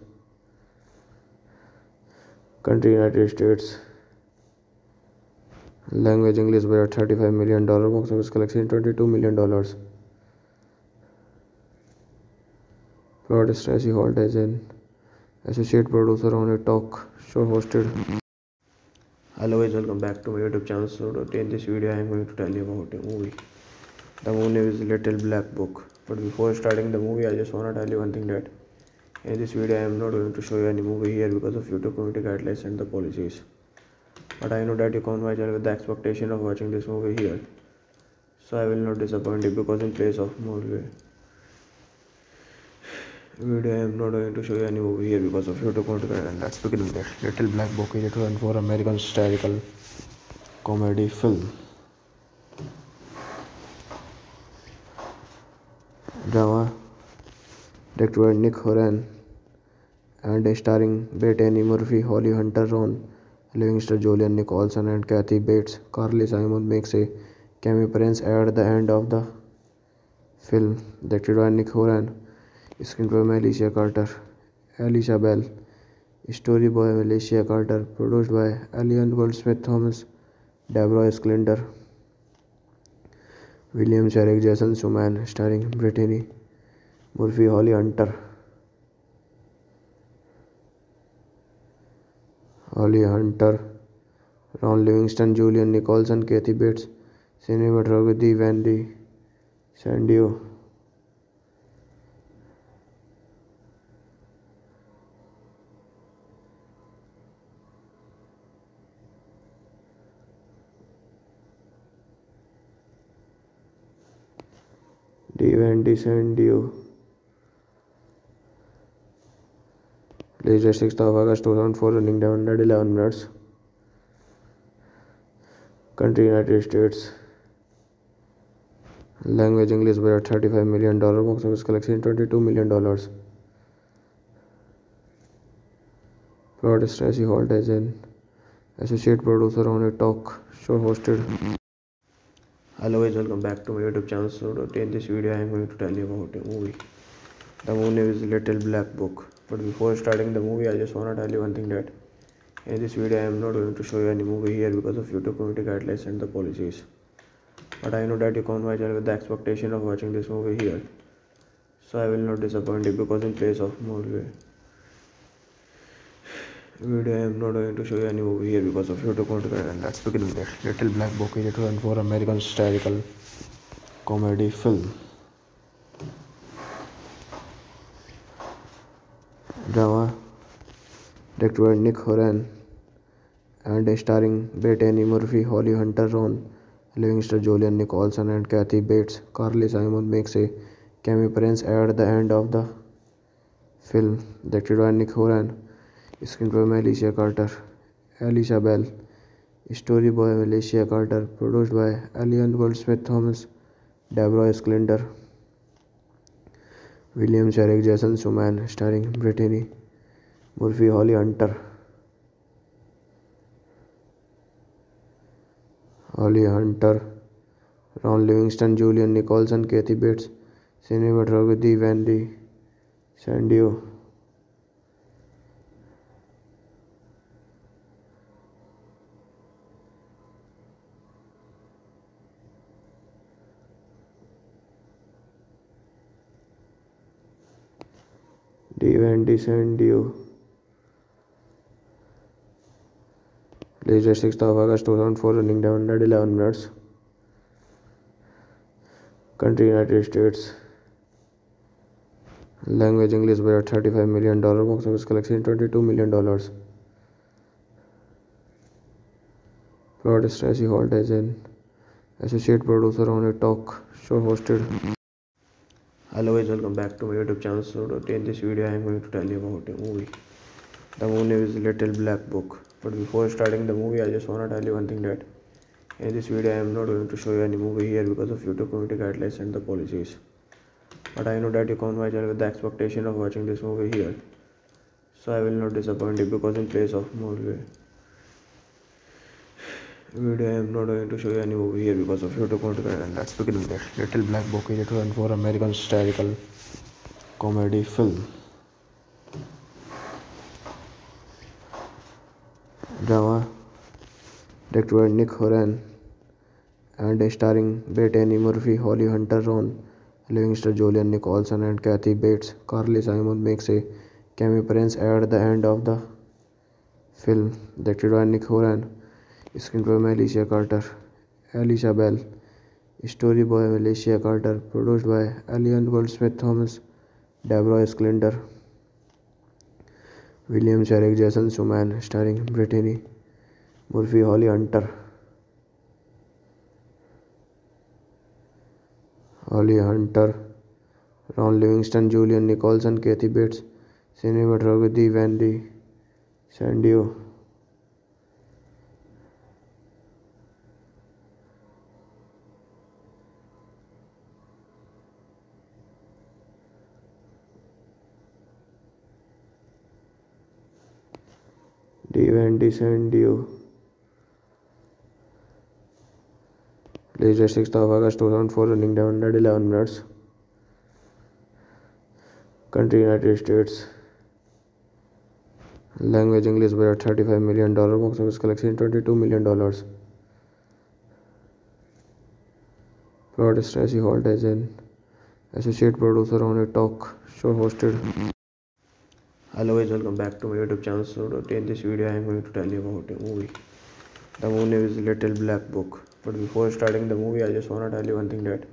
Country United States. Language English budget $35 million, box office collection $22 million. Plot: Stacy Holt as an associate producer on a talk show hosted. Hello guys, welcome back to my YouTube channel. So in this video I am going to tell you about a movie. The movie is Little Black Book. But before starting the movie, I just want to tell you one thing, that in this video I am not going to show you any movie here because of YouTube community guidelines and the policies. But I know that you come to my channel with the expectation of watching this movie here. So I will not disappoint you, because in place of movie video I am not going to show you any movie here because of YouTube content. And let's begin with it. Little Black Book is a 2004 American satirical comedy film. Drama directed by Nick Horan and starring Brittany Murphy, Holly Hunter, Ron Livingston, Julianne Nicholson and Kathy Bates. Carly Simon makes a cameo appearance at the end of the film. Directed by Nick Horan. Screenplay by Alicia Carter, Alicia Bell. Story by Alicia Carter. Produced by Alien Goldsmith, Thomas Deborah Esclinder, William Sherak, Jason Shuman. Starring Brittany Murphy, Holly Hunter, Ron Livingston, Julianne Nicholson, Kathy Bates. Cinematography Wendy Sandio. Released 6th of August 2004, running 111 minutes. Country United States. Language English budget $35 million, box office collection $22 million. Plot: Stacy Holt as an associate producer on a talk show hosted. Hello guys, welcome back to my YouTube channel. So in this video I am going to tell you about a movie. The movie is Little Black Book. But before starting the movie, I just want to tell you one thing, that in this video I am not going to show you any movie here because of YouTube community guidelines and the policies. But I know that you come to my channel with the expectation of watching this movie here. So I will not disappoint you, because in place of movie video I am not going to show you any movie here because of YouTube content. And let's begin with it. Little Black Book is a 2004 American satirical comedy film. Drama directed by Nick Horan and starring Brittany Murphy, Holly Hunter, Ron Livingston, Julianne Nicholson and Kathy Bates. Carly Simon makes a cameo appearance at the end of the film. Directed by Nick Horan. Screenplay by Alicia Carter, Alicia Bell. Story by Alicia Carter. Produced by Alien Goldsmith, Thomas Deborah Esclinder, William Sherak, Jason Shuman. Starring Brittany Murphy, Holly Hunter, Ron Livingston, Julianne Nicholson, Kathy Bates. Cinematography Wendy Sandio. Released 6th of August 2004, running 111 minutes. Country United States. Language English budget $35 million, box office collection $22 million. Plot: Stacy Holt as an associate producer on a talk show hosted. Hello guys, welcome back to my YouTube channel. So in this video I am going to tell you about a movie. The The movie is Little Black Book. But before starting the movie, I just want to tell you one thing, that in this video I am not going to show you any movie here because of YouTube community guidelines and the policies. But I know that you come to my channel with the expectation of watching this movie here, so I will not disappoint you, because in place of video I am not going to show you any movie here because of YouTube community guidelines. Let's begin with that. Little Black Book is a 2004 American historical comedy film. Drama directed by Nick Horan and starring Brittany Murphy, Holly Hunter, Ron Livingston, Julianne Nicholson, and Kathy Bates. Carly Simon makes a cameo appearance at the end of the film. Directed by Nick Horan. Screenplay by Alicia Carter, Alicia Bell. Story by Alicia Carter. Produced by Alien Goldsmith Thomas, Deborah Sclinder, William Sherak, Jason Shuman. Starring Brittany Murphy, Holly Hunter, Ron Livingston, Julianne Nicholson, Kathy Bates. Cinematography Wendy Sandio. Released 6th of August 2004, running 111 minutes. Country United States. Language English. Budget $35 million. Box office collection $22 million. Plot: Stacy Holt as an associate producer on a talk show hosted. Hello guys, welcome back to my YouTube channel. So in this video I am going to tell you about a movie. The movie is Little Black Book. But before starting the movie, I just want to tell you one thing, that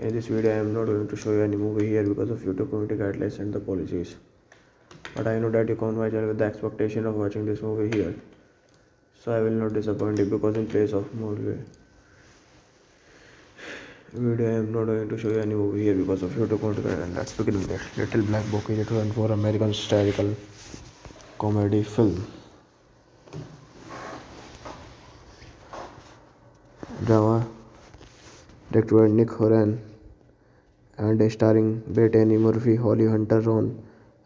in this video I am not going to show you any movie here because of YouTube community guidelines and the policies. But I know that you come to my channel with the expectation of watching this movie here, so I will not disappoint you, because in place of video I am not going to show you any movie here because of YouTube community guidelines. Let's begin with that. Little Black Book is a 2004 American historical comedy film. Drama directed by Nick Horan and starring Brittany Murphy, Holly Hunter, Ron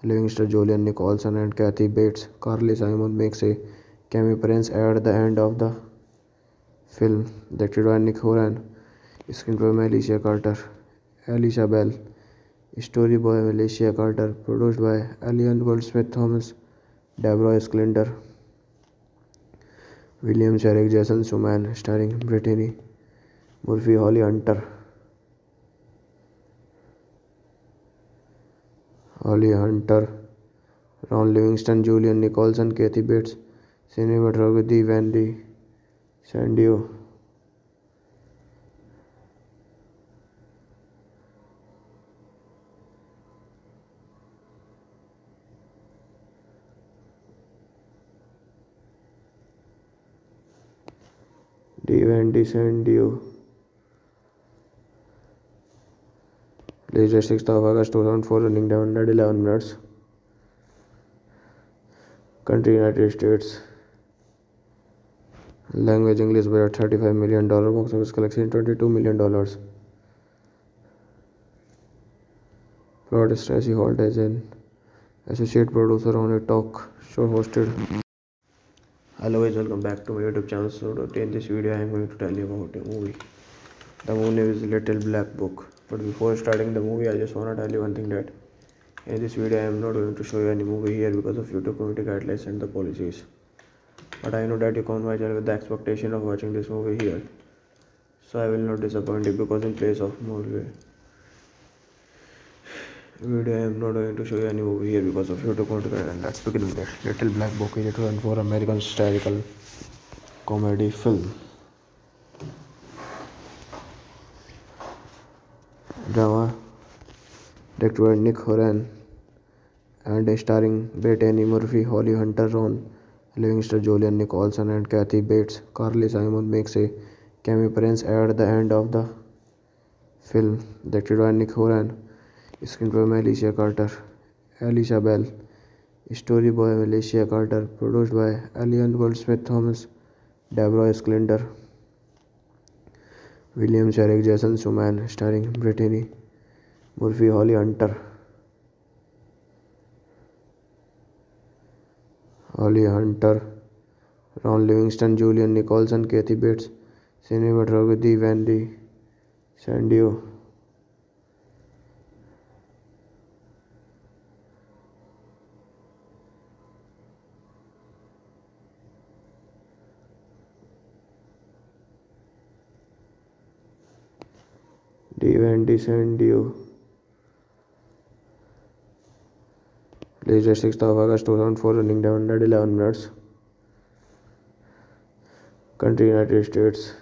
Livingston, Julianne Nicholson, and Kathy Bates. Carly Simon makes a cameo appearance at the end of the film. Directed by Nick Horan. Screenplay by Alicia Carter, Alicia Bell. Story by Alicia Carter. Produced by Alien Goldsmith Thomas, Deborah Sclinder, William Sherak, Jason Shuman. Starring Brittany Murphy, Holly Hunter, Ron Livingston, Julianne Nicholson, Kathy Bates. Cinematography Wendy Sandio. Released 6th of August 2004, running 111 minutes. Country United States. Language English. Budget $35 million. Box office collection $22 million. Plot: Stacy Holt as an associate producer on a talk show hosted. Hello guys, welcome back to my YouTube channel. So in this video I am going to tell you about a movie. The movie is Little Black Book. But before starting the movie, I just want to tell you one thing, that in this video I am not going to show you any movie here because of YouTube community guidelines and the policies. But I know that you come to my channel with the expectation of watching this movie here, so I will not disappoint you, because in place of video I am not going to show you any movie here because of YouTube community guidelines. Let's begin with that. Little Black Book is a 2004 American historical comedy film. Drama directed by Nick Horan and starring Brittany Murphy, Holly Hunter, Ron Livingston, Julianne Nicholson, and Kathy Bates. Carly Simon makes a cameo appearance at the end of the film. Directed by Nick Horan. Screenplay by Alicia Carter, Alicia Bell. Story by Alicia Carter, produced by Alien Goldsmith Thomas, Deborah Sclinder, William Sherak, Jason Shuman, starring Brittany Murphy, Holly Hunter, Ron Livingston, Julianne Nicholson, Kathy Bates, cinematography Wendy Sandio. Released 6th of August 2004, running 111 minutes. Country United States.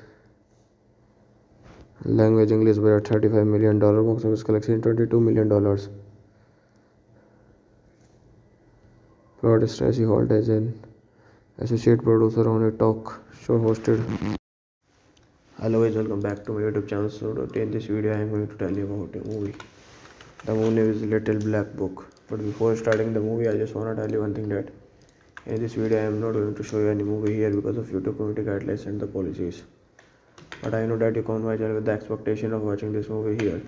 Language English budget $35 million, box office collection $22 million. Plot: Stacy Holt as an associate producer on a talk show hosted. Hello guys, welcome back to my YouTube channel. So in this video I am going to tell you about a movie. The movie name is Little Black Book. But before starting the movie, I just want to tell you one thing, that in this video I am not going to show you any movie here because of YouTube community guidelines and the policies. But I know that you come to my channel with the expectation of watching this movie here,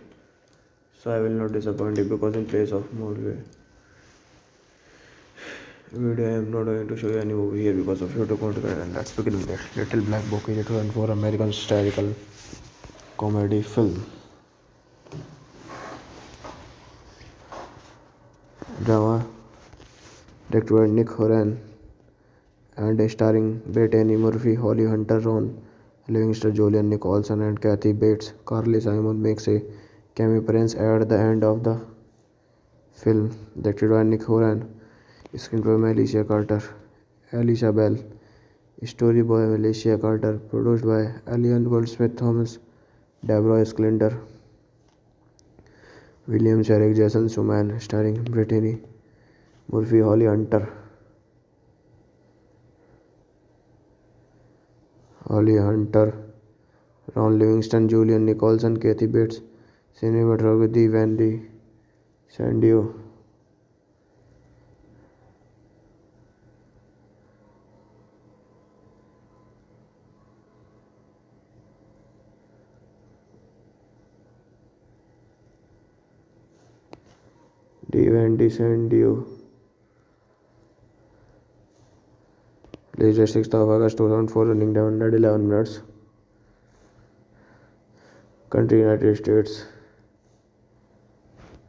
so I will not disappoint you, because in place of movie video, I am not going to show you any movie here because of YouTube content. And let's begin with it. Little Black Book is a 2004 American satirical comedy film. Drama directed by Nick Horan and starring Brittany Murphy, Holly Hunter, Ron Livingston, Julianne Nicholson, and Kathy Bates. Carly Simon makes a cameo appearance at the end of the film. Directed by Nick Horan. Screenplay by Alicia Carter, Alicia Bell. Story by Alicia Carter, produced by Alien Goldsmith Thomas, Deborah Sclinder, William Sherak, Jason Shuman, starring Brittany Murphy, Holly Hunter, Ron Livingston, Julianne Nicholson, Kathy Bates, cinematography Wendy Sandio. Released 6th of August 2004, running 111 minutes. Country United States.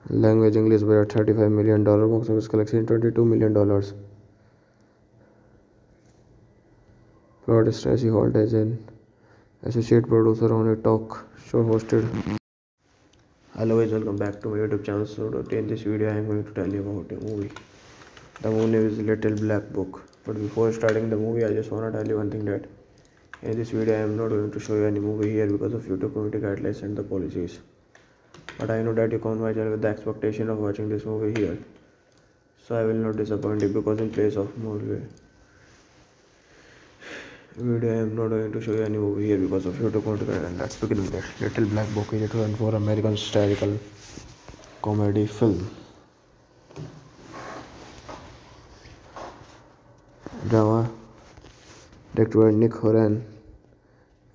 Language English budget $35 million, box office collection $22 million. Plot: Stacy Holt as an associate producer on a talk show hosted. Hello guys, welcome back to my YouTube channel. So in this video I am going to tell you about a movie. The movie name is Little Black Book. But before starting the movie, I just want to tell you one thing, that in this video I am not going to show you any movie here because of YouTube community guidelines and the policies. But I know that you come to my channel with the expectation of watching this movie here, so I will not disappoint you, because in place of movie video, I am not going to show you any movie here because of YouTube content. And let's begin with it. Little Black Book is a 2004 American satirical comedy film. Drama directed by Nick Horan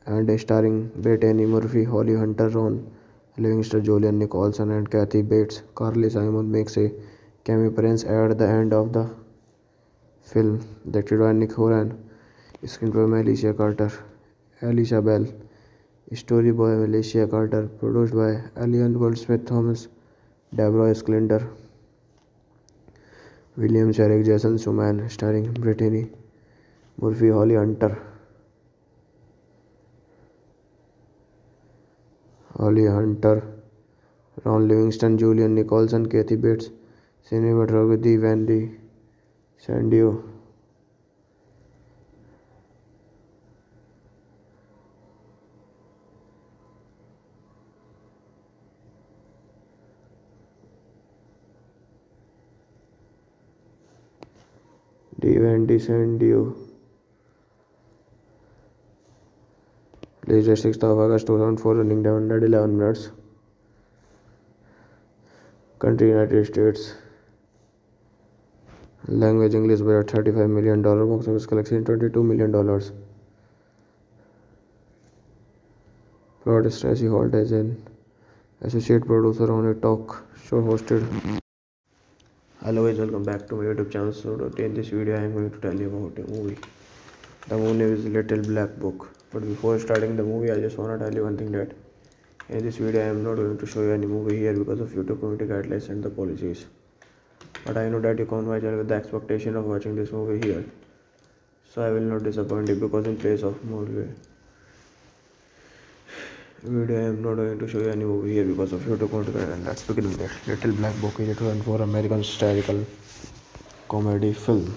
and starring Brittany Murphy, Holly Hunter, Ron Livingston, Julianne Nicholson, and Kathy Bates. Carly Simon makes a cameo appearance at the end of the film. Directed by Nick Horan. Screenplay by Alicia Carter, Alicia Bell. Story by Alicia Carter, produced by Alien Goldsmith Thomas, Deborah Sclinder, William Sherak, Jason Shuman, starring Brittany Murphy, Holly Hunter, Ron Livingston, Julianne Nicholson, Kathy Bates, cinematography Wendy Sandio. Released 6th of August 2004, running 111 minutes. Country United States. Language English were at $35 million box office collection, $22 million. Plot Stacy Holt as an associate producer on a talk show hosted. Hello guys, welcome back to my YouTube channel. So in this video I am going to tell you about a movie. The movie is Little Black Book. But before starting the movie, I just wanna tell you one thing, that in this video I am not going to show you any movie here because of YouTube community guidelines and the policies. But I know that you come to my channel with the expectation of watching this movie here, so I will not disappoint you, because in place of video I am not going to show you any movie here because of YouTube content. And let's begin with it. Little Black Book is a 2004 American historical comedy film.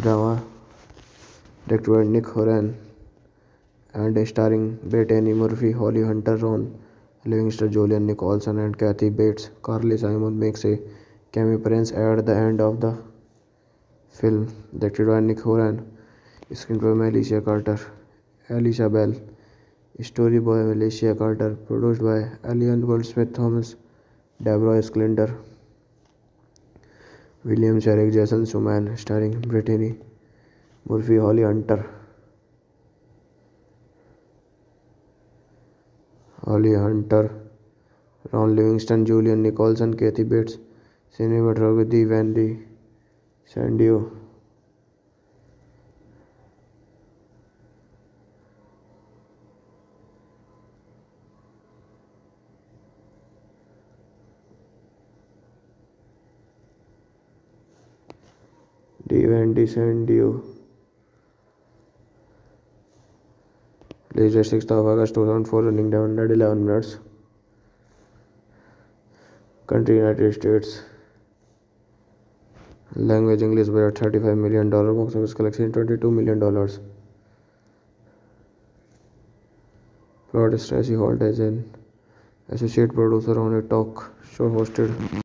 Drama directed by Nick Horan and starring Brittany Murphy, Holly Hunter, Ron Livingston, Julianne Nicholson and Kathy Bates. Carly Simon makes a cameo appearance at the end of the film. Directed by Nick Horan. Screenplay by Alicia Carter, Alicia Bell. Story by Alicia Carter. Produced by Alien Goldsmith Thomas, Deborah Esclinder, William Sherak, Jason Shuman. Starring Brittany Murphy, Holly Hunter, Ron Livingston, Julianne Nicholson, Kathy Bates. Cinematography Wendy Sandio. Released 6th of August 2004, running 111 minutes. Country United States. Language English were at $35 million box office collection, $22 million. Plot: Stacy Holt as an associate producer on a talk show hosted